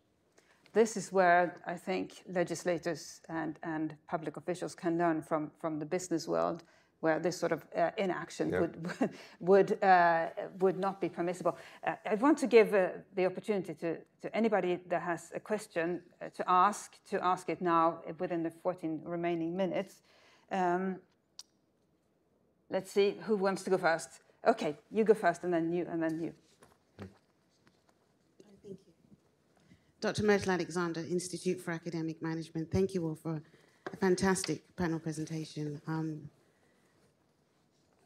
This is where I think legislators and public officials can learn from the business world, where this sort of inaction would not be permissible. I want to give the opportunity to anybody that has a question to ask it now within the 14 remaining minutes. Let's see who wants to go first. Okay, you go first, and then you, and then you. Thank you. Dr. Myrtle Alexander, Institute for Academic Management. Thank you all for a fantastic panel presentation.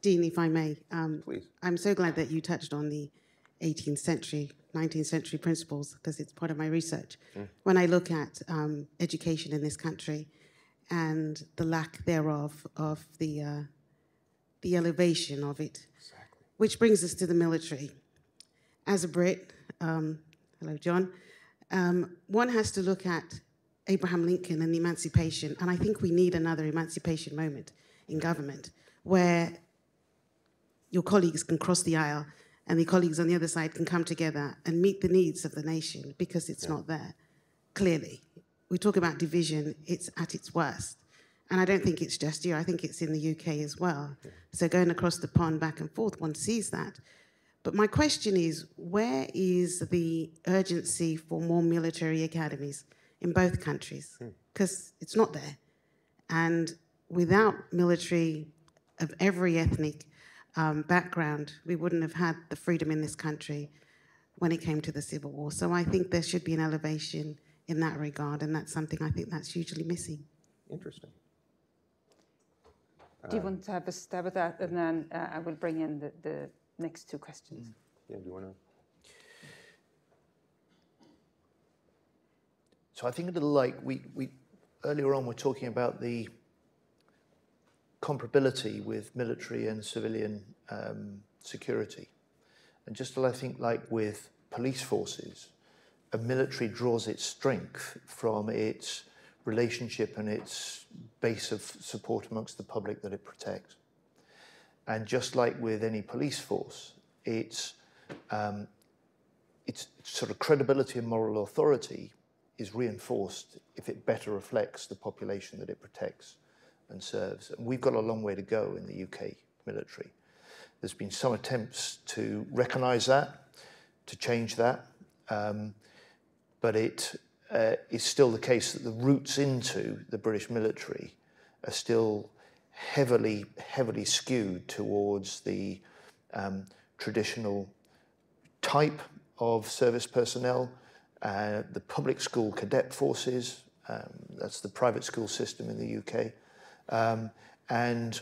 Dean, if I may, please. I'm so glad that you touched on the 18th century, 19th century principles, because it's part of my research. When I look at education in this country and the lack thereof of the elevation of it, which brings us to the military. As a Brit, hello, John, one has to look at Abraham Lincoln and the emancipation, and I think we need another emancipation moment in government where your colleagues can cross the aisle and the colleagues on the other side can come together and meet the needs of the nation, because it's not there, clearly. We talk about division, it's at its worst. And I don't think it's just here, I think it's in the UK as well. So going across the pond back and forth, one sees that. But my question is, where is the urgency for more military academies in both countries? Because it's not there. And without military of every ethnic background, we wouldn't have had the freedom in this country when it came to the civil war. So I think there should be an elevation in that regard, and that's something I think that's hugely missing. Interesting. Do you want to have a stab at that, and then I will bring in the next two questions. Yeah, do you want to? So I think a little like we earlier on we're talking about the comparability with military and civilian security. And just I think like with police forces, a military draws its strength from its relationship and its base of support amongst the public that it protects. And just like with any police force, its sort of credibility and moral authority is reinforced if it better reflects the population that it protects and serves. And we've got a long way to go in the UK military. There's been some attempts to recognise that, to change that, but it is still the case that the roots into the British military are still heavily, heavily skewed towards the traditional type of service personnel, the public school cadet forces, that's the private school system in the UK, and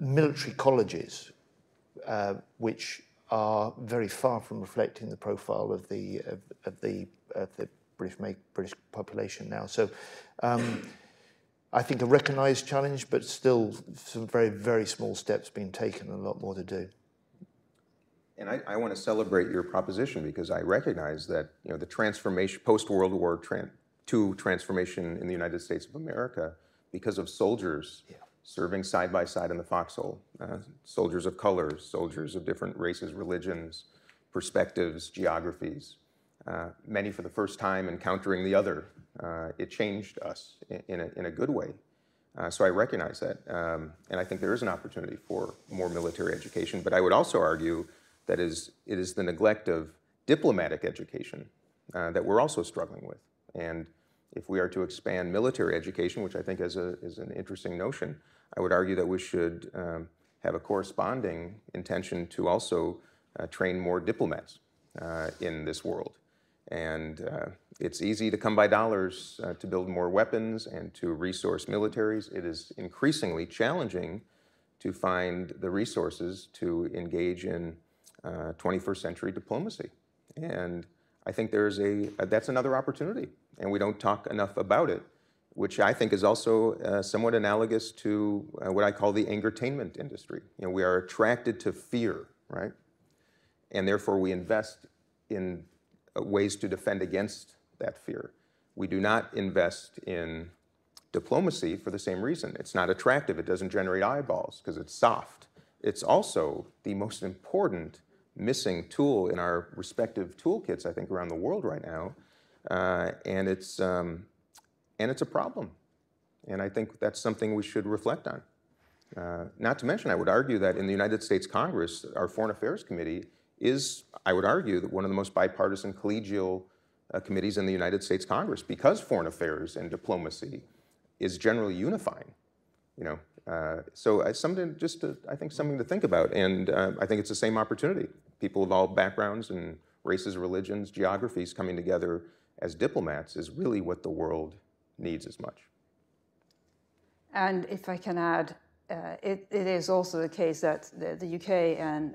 military colleges, which are very far from reflecting the profile of the British population now. So, I think a recognised challenge, but still some very, very small steps being taken and a lot more to do. And I want to celebrate your proposition, because I recognise that, you know, the transformation, post-World War II transformation in the United States of America, because of soldiers serving side by side in the foxhole, soldiers of color, soldiers of different races, religions, perspectives, geographies, many for the first time encountering the other. It changed us in a good way. So I recognize that. And I think there is an opportunity for more military education. But I would also argue that it is the neglect of diplomatic education that we're also struggling with. And if we are to expand military education, which I think is an interesting notion, I would argue that we should have a corresponding intention to also train more diplomats in this world. And it's easy to come by dollars to build more weapons and to resource militaries. It is increasingly challenging to find the resources to engage in 21st century diplomacy. And I think there is that's another opportunity, and we don't talk enough about it, which I think is also somewhat analogous to what I call the angertainment industry. You know, we are attracted to fear, right? And therefore we invest in ways to defend against that fear. We do not invest in diplomacy for the same reason. It's not attractive, it doesn't generate eyeballs because it's soft. It's also the most important missing tool in our respective toolkits, I think, around the world right now, and it's a problem. And I think that's something we should reflect on. Not to mention, I would argue that in the United States Congress, our Foreign Affairs Committee is, I would argue, that one of the most bipartisan collegial committees in the United States Congress, because foreign affairs and diplomacy is generally unifying, you know. So it's something something to think about, and I think it's the same opportunity. People of all backgrounds and races, religions, geographies coming together as diplomats is really what the world needs as much. And if I can add, it is also the case that the UK and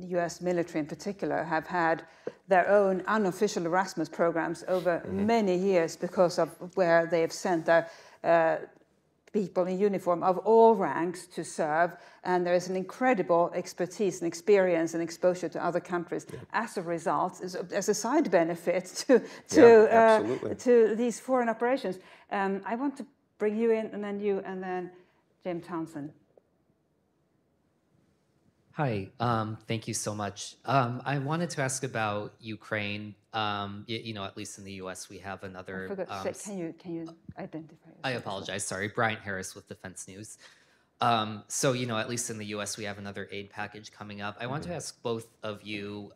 the US military in particular have had their own unofficial Erasmus programs over many years, because of where they have sent their people in uniform of all ranks to serve, and there is an incredible expertise and experience and exposure to other countries as a result, as a side benefit to these foreign operations. I want to bring you in, and then Jim Townsend. Hi, thank you so much. I wanted to ask about Ukraine. You know, at least in the U.S., we have another. I forgot to say, can you identify yourself? I apologize. Sorry, Brian Harris with Defense News. So, you know, at least in the U.S., we have another aid package coming up. I want to ask both of you,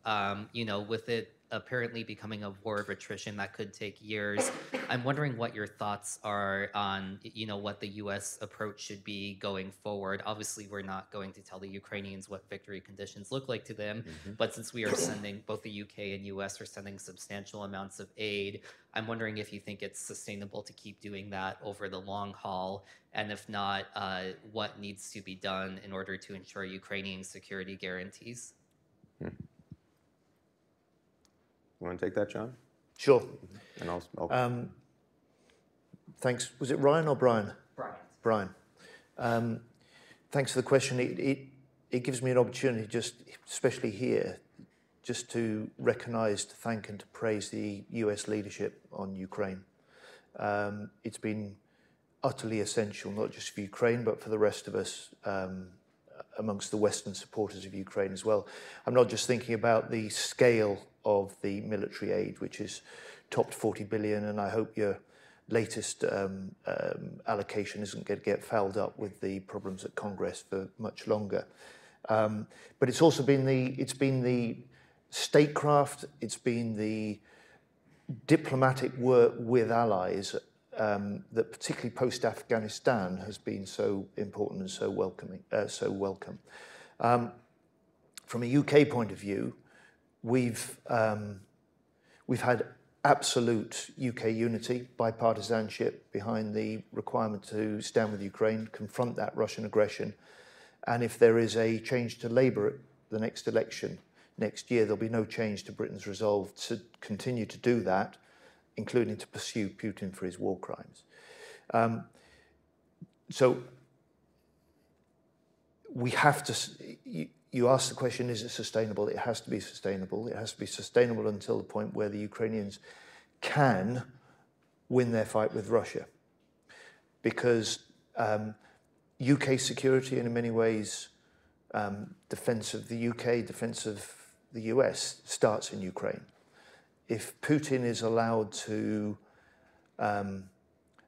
you know, with it apparently becoming a war of attrition that could take years, I'm wondering what your thoughts are on, you know, what the U.S. approach should be going forward. Obviously, we're not going to tell the Ukrainians what victory conditions look like to them, but since we are sending, both the U.K. and U.S. are sending substantial amounts of aid, I'm wondering if you think it's sustainable to keep doing that over the long haul, and if not, what needs to be done in order to ensure Ukrainian security guarantees? You want to take that, John? Sure. And I'll... Thanks. Was it Ryan or Brian? Brian. Thanks for the question. It gives me an opportunity, just especially here, just to recognise, to thank and to praise the US leadership on Ukraine. It's been utterly essential, not just for Ukraine, but for the rest of us amongst the Western supporters of Ukraine as well. I'm not just thinking about the scale of the military aid, which has topped 40 billion, and I hope your latest allocation isn't going to get fouled up with the problems at Congress for much longer. But it's also been the statecraft, it's been the diplomatic work with allies that, particularly post-Afghanistan, has been so important and so welcoming. From a UK point of view, we've had absolute UK unity, bipartisanship behind the requirement to stand with Ukraine, confront that Russian aggression, and if there is a change to Labour at the next election, next year, there'll be no change to Britain's resolve to continue to do that, including to pursue Putin for his war crimes. So we have to, you ask the question, is it sustainable? It has to be sustainable. It has to be sustainable until the point where the Ukrainians can win their fight with Russia. Because UK security, and in many ways, defence of the UK, defence of the US, starts in Ukraine. If Putin is allowed to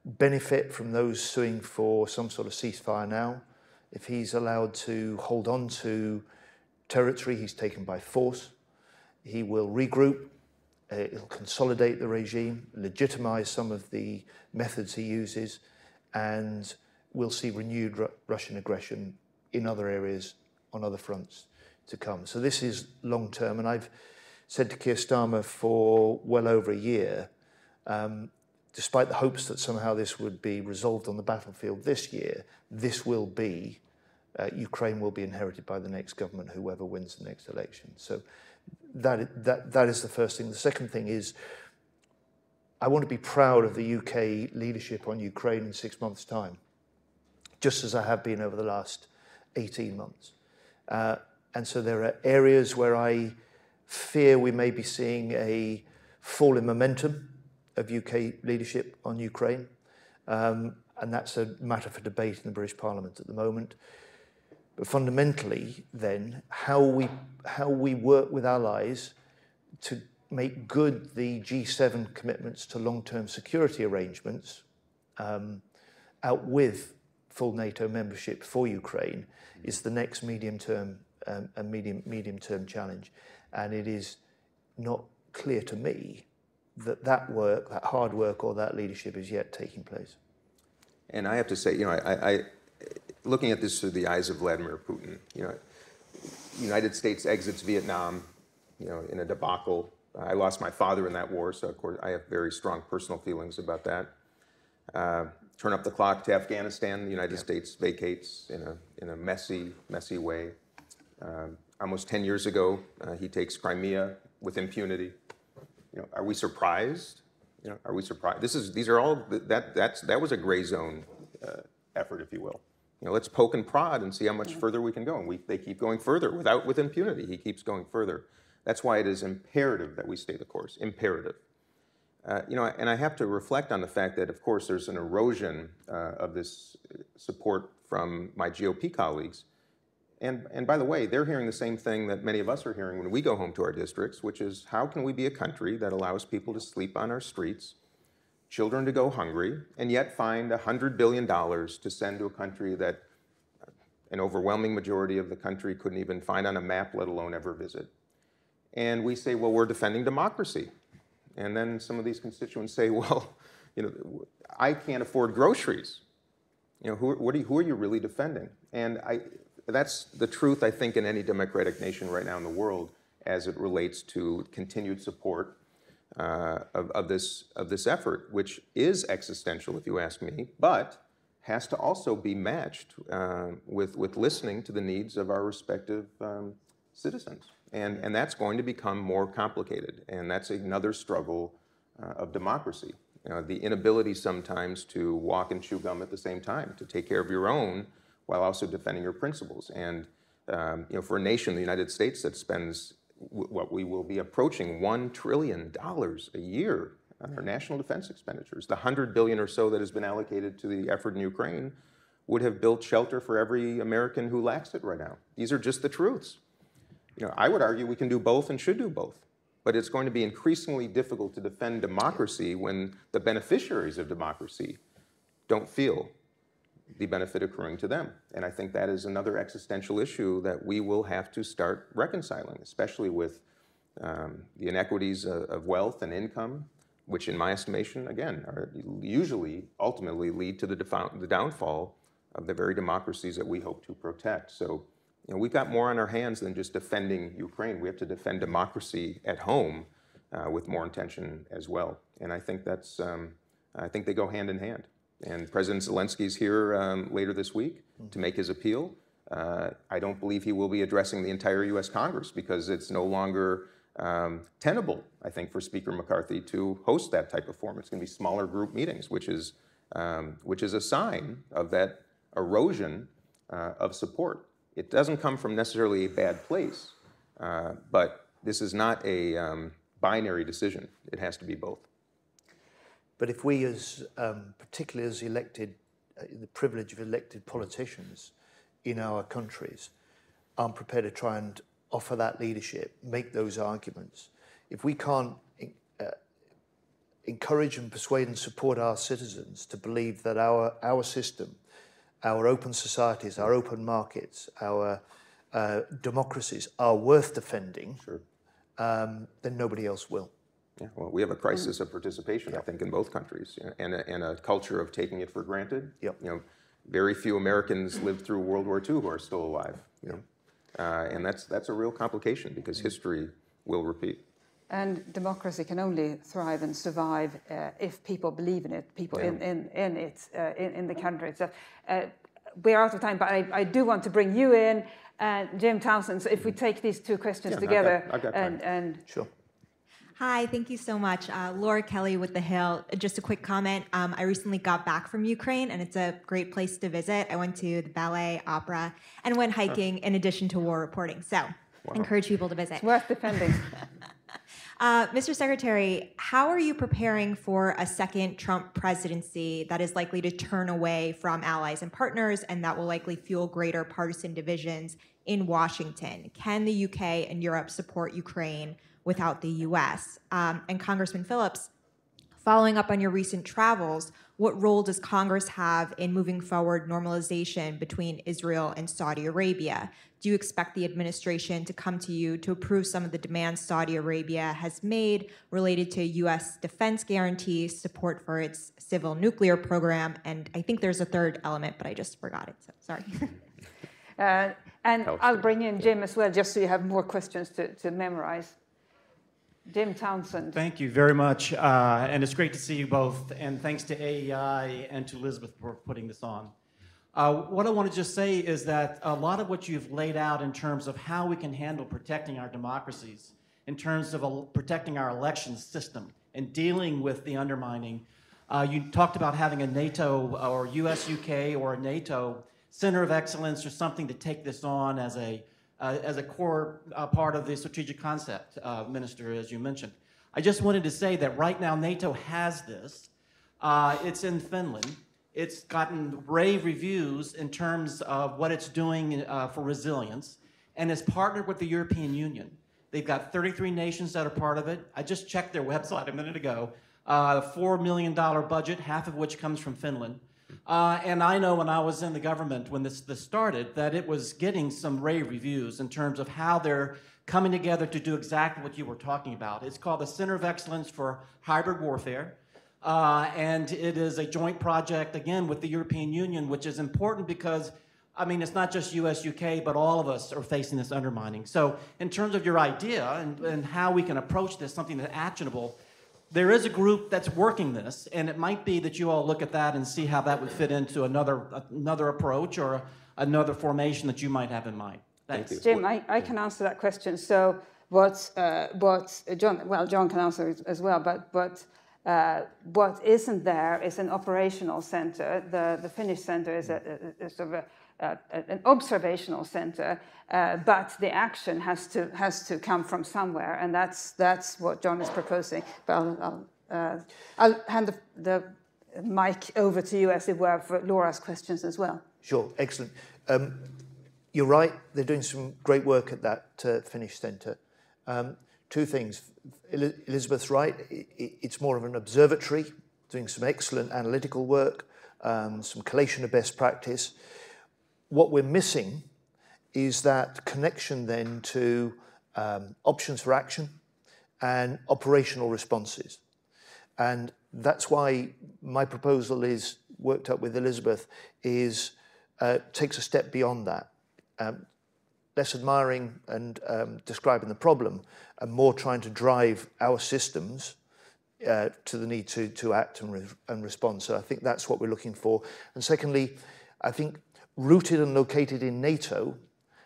benefit from those suing for some sort of ceasefire now, if he's allowed to hold on to territory he's taken by force, he will regroup, he'll consolidate the regime, legitimise some of the methods he uses, and we'll see renewed Russian aggression in other areas, on other fronts to come. So this is long term, and I've said to Keir Starmer for well over a year, despite the hopes that somehow this would be resolved on the battlefield this year, this will be, Ukraine will be inherited by the next government, whoever wins the next election. So that is the first thing. The second thing is, I want to be proud of the UK leadership on Ukraine in 6 months' time, just as I have been over the last 18 months. And so there are areas where I fear we may be seeing a fall in momentum of UK leadership on Ukraine, and that's a matter for debate in the British Parliament at the moment. But fundamentally, then, how we work with allies to make good the G7 commitments to long-term security arrangements, outwith full NATO membership for Ukraine, is the next medium-term medium-term challenge. And it is not clear to me that that work, that hard work, or that leadership is yet taking place. And I have to say, you know, I looking at this through the eyes of Vladimir Putin, you know, United States exits Vietnam, you know, in a debacle. I lost my father in that war, so of course I have very strong personal feelings about that. Turn up the clock to Afghanistan, the United States vacates in a messy way. Almost 10 years ago, he takes Crimea with impunity. You know, are we surprised? You know, are we surprised? That was a gray zone effort, if you will. You know, let's poke and prod and see how much further we can go. And they keep going further with impunity. He keeps going further. That's why it is imperative that we stay the course. Imperative. You know, and I have to reflect on the fact that, of course, there's an erosion of this support from my GOP colleagues. And by the way, they're hearing the same thing that many of us are hearing when we go home to our districts, which is how can we be a country that allows people to sleep on our streets, children to go hungry, and yet find $100 billion to send to a country that an overwhelming majority of the country couldn't even find on a map, let alone ever visit. And we say, well, we're defending democracy. And then some of these constituents say, well, you know, I can't afford groceries. You know, who are you really defending? And that's the truth, I think, in any democratic nation right now in the world as it relates to continued support of this effort, which is existential, if you ask me, but has to also be matched with listening to the needs of our respective citizens. And that's going to become more complicated, and that's another struggle of democracy. You know, the inability sometimes to walk and chew gum at the same time, to take care of your own while also defending your principles. And you know, for a nation, the United States, that spends what we will be approaching $1 trillion a year on our national defense expenditures. The $100 billion or so that has been allocated to the effort in Ukraine would have built shelter for every American who lacks it right now. These are just the truths. You know, I would argue we can do both and should do both. But it's going to be increasingly difficult to defend democracy when the beneficiaries of democracy don't feel the benefit accruing to them. And I think that is another existential issue that we will have to start reconciling, especially with the inequities of wealth and income, which in my estimation, again, are usually ultimately lead to the downfall of the very democracies that we hope to protect. So, you know, we've got more on our hands than just defending Ukraine. We have to defend democracy at home with more intention as well. And I think that's, I think they go hand in hand. And President Zelensky's here later this week to make his appeal. I don't believe he will be addressing the entire U.S. Congress because it's no longer tenable, I think, for Speaker McCarthy to host that type of forum. It's going to be smaller group meetings, which is a sign of that erosion of support. It doesn't come from necessarily a bad place, but this is not a binary decision. It has to be both. But if we, as particularly as elected, the privilege of elected politicians in our countries, aren't prepared to try and offer that leadership, make those arguments, if we can't encourage and persuade and support our citizens to believe that our system, our open societies, our open markets, our democracies are worth defending, sure, then nobody else will. Yeah, well, we have a crisis of participation, yeah, I think, in both countries, and a culture of taking it for granted. Yep. You know, very few Americans lived through World War II who are still alive. You know, and that's a real complication because history will repeat. And democracy can only thrive and survive if people believe in it, people in the country itself. We're out of time, but I do want to bring you in, Jim Townsend, so if we take these two questions together. I've got time. Sure. Hi, thank you so much. Laura Kelly with The Hill. Just a quick comment. I recently got back from Ukraine, and it's a great place to visit. I went to the ballet, opera, and went hiking in addition to war reporting. So I encourage people to visit. It's worth defending. Mr. Secretary, how are you preparing for a second Trump presidency that is likely to turn away from allies and partners and that will likely fuel greater partisan divisions in Washington? Can the UK and Europe support Ukraine without the US? And Congressman Phillips, following up on your recent travels, what role does Congress have in moving forward normalization between Israel and Saudi Arabia? Do you expect the administration to come to you to approve some of the demands Saudi Arabia has made related to U.S. defense guarantees, support for its civil nuclear program? And I think there's a third element, but I just forgot it, so sorry. And I'll bring in Jim as well, just so you have more questions to memorize. Jim Townsend. Thank you very much, and it's great to see you both, and thanks to AEI and to Elizabeth for putting this on. What I want to just say is that a lot of what you've laid out in terms of how we can handle protecting our democracies, in terms of protecting our election system and dealing with the undermining, you talked about having a NATO or US-UK or a NATO Center of Excellence or something to take this on as a core part of the strategic concept, Minister, as you mentioned. I just wanted to say that right now NATO has this. It's in Finland. It's gotten rave reviews in terms of what it's doing for resilience, and it's partnered with the European Union. They've got 33 nations that are part of it. I just checked their website a minute ago. $4 million budget, half of which comes from Finland. And I know when I was in the government, when this started, that it was getting some rave reviews in terms of how they're coming together to do exactly what you were talking about. It's called the Center of Excellence for Hybrid Warfare. And it is a joint project, again, with the European Union, which is important because, I mean, it's not just US, UK, but all of us are facing this undermining. So in terms of your idea and how we can approach this, something that's actionable, there is a group that's working this, and it might be that you all look at that and see how that would fit into another approach or another formation that you might have in mind. Thanks. Thank you. Jim, I can answer that question. So John can answer it as well, but what isn't there is an operational center. The Finnish center is an observational center, but the action has to come from somewhere, and that's what John is proposing. But I'll hand the mic over to you, as it were, for Laura's questions as well. Sure, excellent. You're right; they're doing some great work at that Finnish center. Two things. Elizabeth's right; it's more of an observatory, doing some excellent analytical work, some collation of best practice. What we're missing is that connection then to options for action and operational responses. And that's why my proposal is, worked up with Elizabeth, is takes a step beyond that. Less admiring and describing the problem and more trying to drive our systems to the need to act and respond. So I think that's what we're looking for. And secondly, I think rooted and located in NATO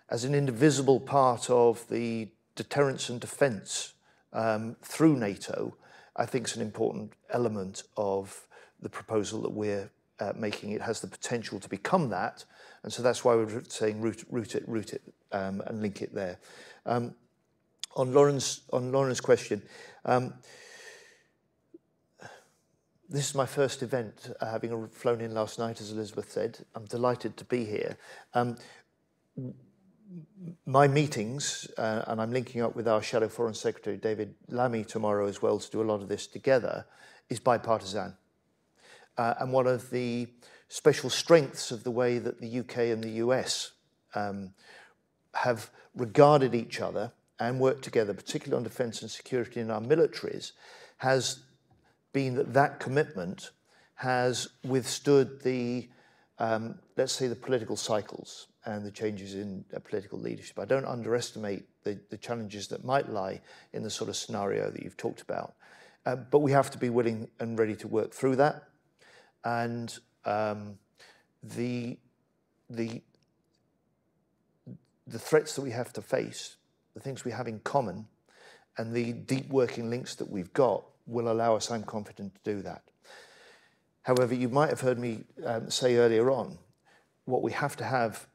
as an indivisible part of the deterrence and defence through NATO, I think is an important element of the proposal that we're making. It has the potential to become that, and so that's why we're saying root it, and link it there. On Lauren's question, this is my first event, having flown in last night, as Elizabeth said. I'm delighted to be here. My meetings, and I'm linking up with our Shadow Foreign Secretary, David Lammy, tomorrow as well to do a lot of this together, is bipartisan. And one of the special strengths of the way that the UK and the US have regarded each other and worked together, particularly on defence and security in our militaries, has been that commitment has withstood the, let's say, the political cycles and the changes in political leadership. I don't underestimate the challenges that might lie in the sort of scenario that you've talked about. But we have to be willing and ready to work through that. And the threats that we have to face, the things we have in common, and the deep working links that we've got will allow us, I'm confident, to do that. However, you might have heard me say earlier on, what we have to have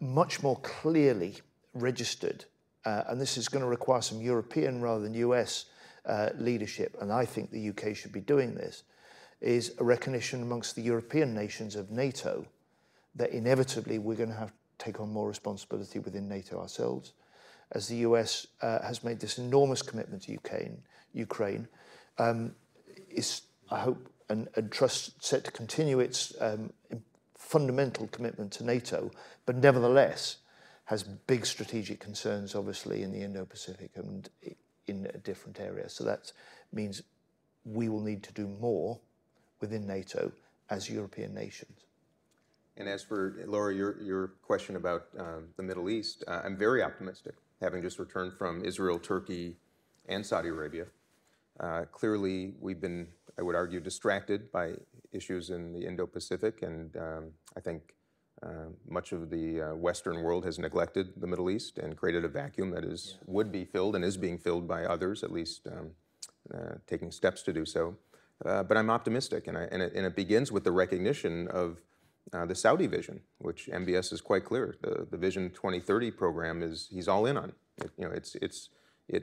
much more clearly registered, and this is going to require some European rather than US leadership, and I think the UK should be doing this, is a recognition amongst the European nations of NATO that inevitably we're going to have to take on more responsibility within NATO ourselves, as the US has made this enormous commitment to Ukraine. Is, I hope, and trust, set to continue its fundamental commitment to NATO, but nevertheless has big strategic concerns, obviously, in the Indo-Pacific and in a different area. So that means we will need to do more within NATO as European nations. And as for, Laura, your question about the Middle East, I'm very optimistic, having just returned from Israel, Turkey, and Saudi Arabia. Clearly, we've been, I would argue, distracted by issues in the Indo-Pacific, and I think much of the Western world has neglected the Middle East and created a vacuum that is, would be filled and is being filled by others, at least taking steps to do so. But I'm optimistic, and it begins with the recognition of the Saudi vision, which MBS is quite clear. The Vision 2030 program is, he's all in on. It, you know, it's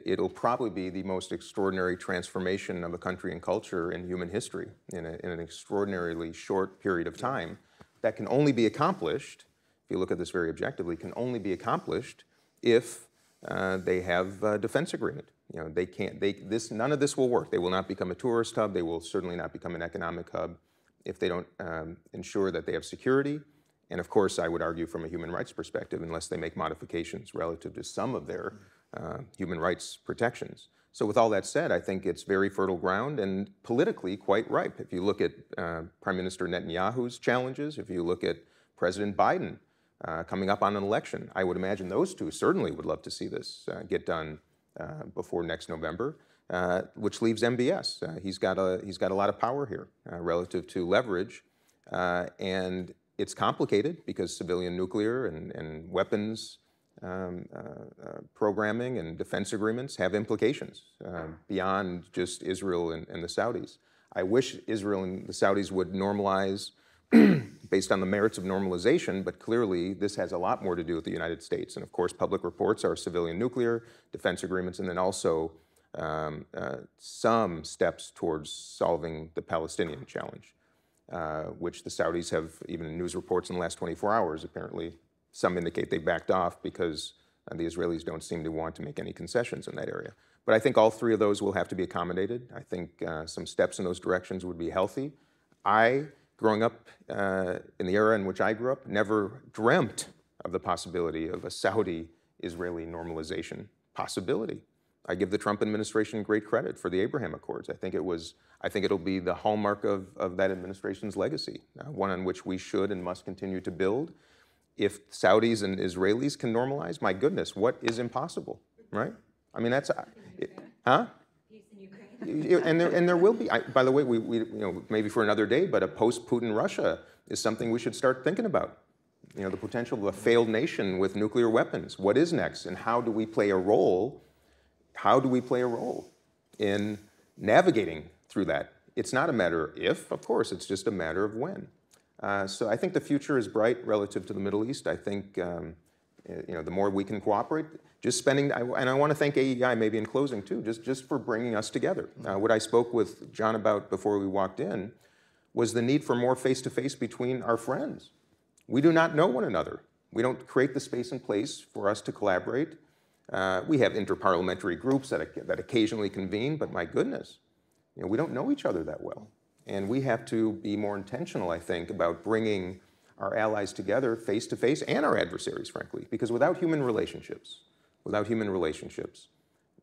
it'll probably be the most extraordinary transformation of a country and culture in human history in an extraordinarily short period of time. That can only be accomplished, if you look at this very objectively, can only be accomplished if they have a defense agreement. You know, they can't, none of this will work. They will not become a tourist hub. They will certainly not become an economic hub if they don't ensure that they have security. And of course, I would argue from a human rights perspective, unless they make modifications relative to some of their human rights protections. So with all that said, I think it's very fertile ground and politically quite ripe. If you look at Prime Minister Netanyahu's challenges, if you look at President Biden coming up on an election, I would imagine those two certainly would love to see this get done before next November, which leaves MBS. He's got a lot of power here relative to leverage, and it's complicated because civilian nuclear and weapons programming and defense agreements have implications beyond just Israel and the Saudis. I wish Israel and the Saudis would normalize based on the merits of normalization, but clearly this has a lot more to do with the United States. And of course, public reports are civilian nuclear, defense agreements, and then also some steps towards solving the Palestinian challenge, which the Saudis have, even in news reports in the last 24 hours, apparently, some indicate they backed off because the Israelis don't seem to want to make any concessions in that area. But I think all three of those will have to be accommodated. I think some steps in those directions would be healthy. Growing up in the era in which I grew up, never dreamt of the possibility of a Saudi-Israeli normalization possibility. I give the Trump administration great credit for the Abraham Accords. I think it'll be the hallmark of that administration's legacy, one on which we should and must continue to build. If Saudis and Israelis can normalize, my goodness, what is impossible, right? I mean, that's, huh? And there will be, by the way, we you know, maybe for another day, but a post-Putin Russia is something we should start thinking about. You know, the potential of a failed nation with nuclear weapons. What is next? And how do we play a role? How do we play a role in navigating through that? It's not a matter of if, of course, it's just a matter of when. So I think the future is bright relative to the Middle East. I think you know, the more we can cooperate, just spending, and I want to thank AEI maybe in closing too, just for bringing us together. What I spoke with John about before we walked in was the need for more face-to-face between our friends. We do not know one another. We don't create the space and place for us to collaborate. We have interparliamentary groups that occasionally convene, but my goodness, you know, we don't know each other that well. And we have to be more intentional, I think, about bringing our allies together face-to-face and our adversaries, frankly, because without human relationships,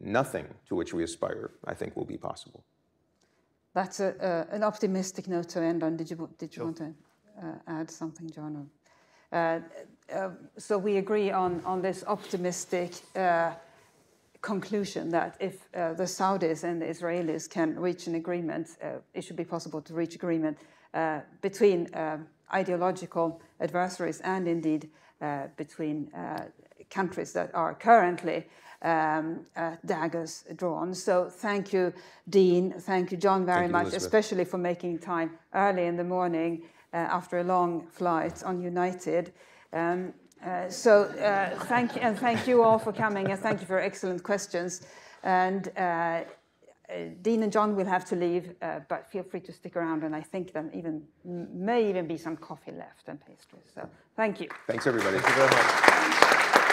nothing to which we aspire, I think, will be possible. That's an optimistic note to end on. Did you want to add something, John? So we agree on this optimistic conclusion that if the Saudis and the Israelis can reach an agreement, it should be possible to reach agreement between ideological adversaries and indeed between countries that are currently daggers drawn. So thank you, Dean. Thank you, John, very much, Elizabeth, especially for making time early in the morning after a long flight on United. Thank you all for coming, and thank you for your excellent questions. And Dean and John will have to leave, but feel free to stick around, and I think there may even be some coffee left and pastries. So thank you. Thanks, everybody. Thank you very much.